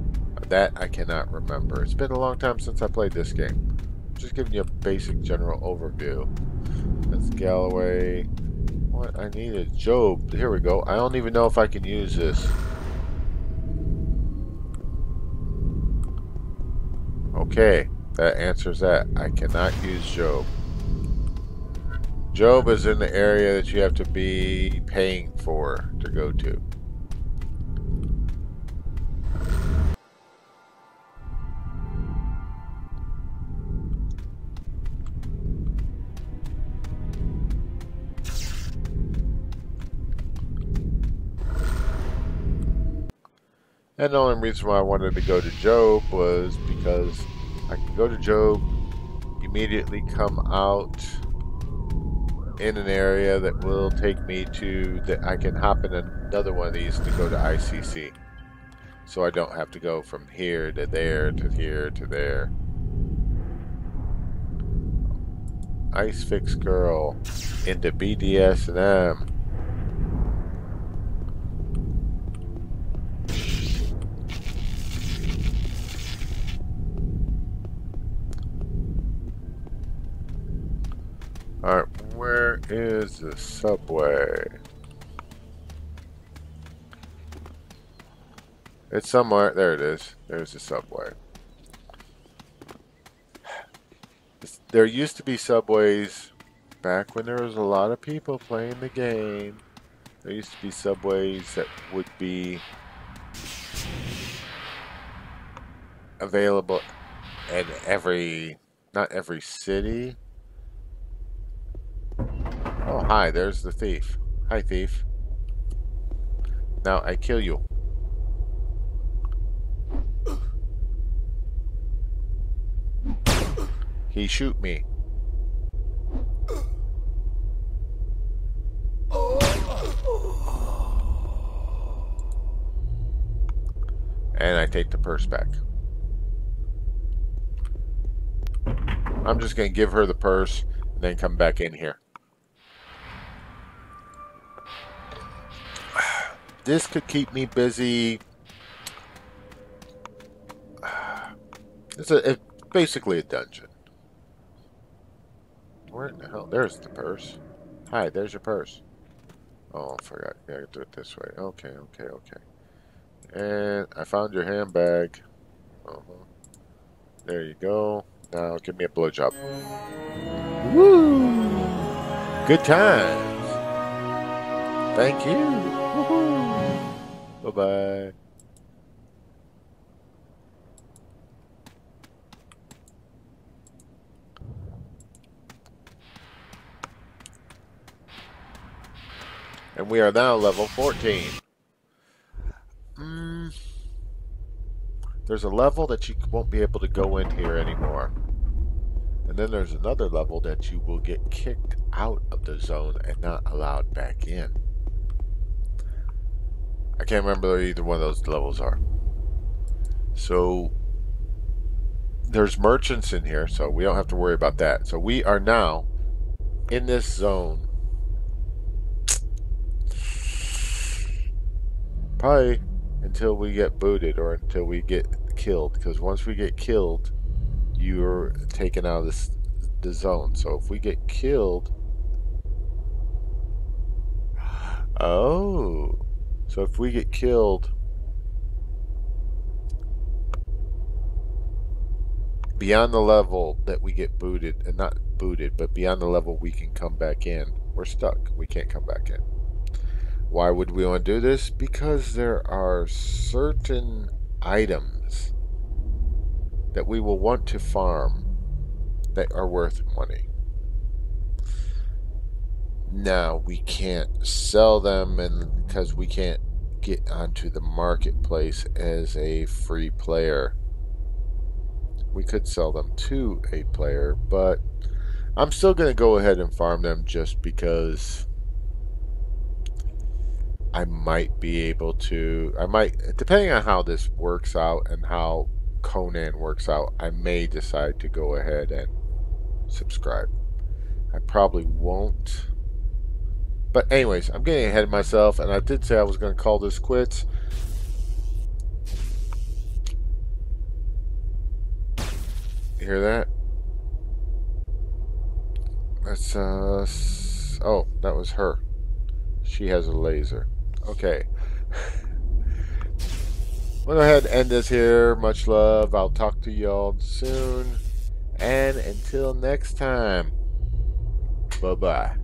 That I cannot remember. It's been a long time since I played this game. I'm just giving you a basic general overview. That's Galloway. What I need is Jobe. Here we go. I don't even know if I can use this. Okay. That answers that. I cannot use Jobe. Jobe is in the area that you have to be paying for to go to. And the only reason why I wanted to go to Jobe was because I can go to Jobe, immediately come out in an area that will take me to, that I can hop in another one of these to go to I C C. So I don't have to go from here to there to here to there. Ice Fix Girl into B D S M. Alright, where is the subway? It's somewhere. There it is. There's the subway. There used to be subways back when there was a lot of people playing the game. There used to be subways that would be available at every Not every city. Oh, hi. There's the thief. Hi, thief. Now I kill you. He shoot me. And I take the purse back. I'm just going to give her the purse and then come back in here. This could keep me busy. It's, a, it's basically a dungeon. Where in the hell? There's the purse. Hi, there's your purse. Oh, I forgot. I gotta do it this way. Okay, okay, okay. And I found your handbag. Uh-huh. There you go. Now give me a blowjob. Woo! Good times. Thank you. Woo-hoo. Bye-bye. And we are now level fourteen. Mm. There's a level that you won't be able to go in here anymore. And then there's another level that you will get kicked out of the zone and not allowed back in. I can't remember what either one of those levels are. So there's merchants in here, so we don't have to worry about that. So we are now in this zone. Probably until we get booted or until we get killed, because once we get killed, you're taken out of this the zone. So if we get killed, oh, so if we get killed beyond the level that we get booted, and not booted, but beyond the level we can come back in, we're stuck. We can't come back in. Why would we want to do this? Because there are certain items that we will want to farm that are worth money. Now, we can't sell them, and because we can't get onto the marketplace as a free player. We could sell them to a player, but I'm still going to go ahead and farm them just because I might be able to, I might, depending on how this works out and how Conan works out, I may decide to go ahead and subscribe. I probably won't. But anyways, I'm getting ahead of myself, and I did say I was going to call this quits. You hear that? That's, uh, oh, that was her. She has a laser. Okay. We'll go ahead and end this here. Much love. I'll talk to y'all soon. And until next time, bye-bye.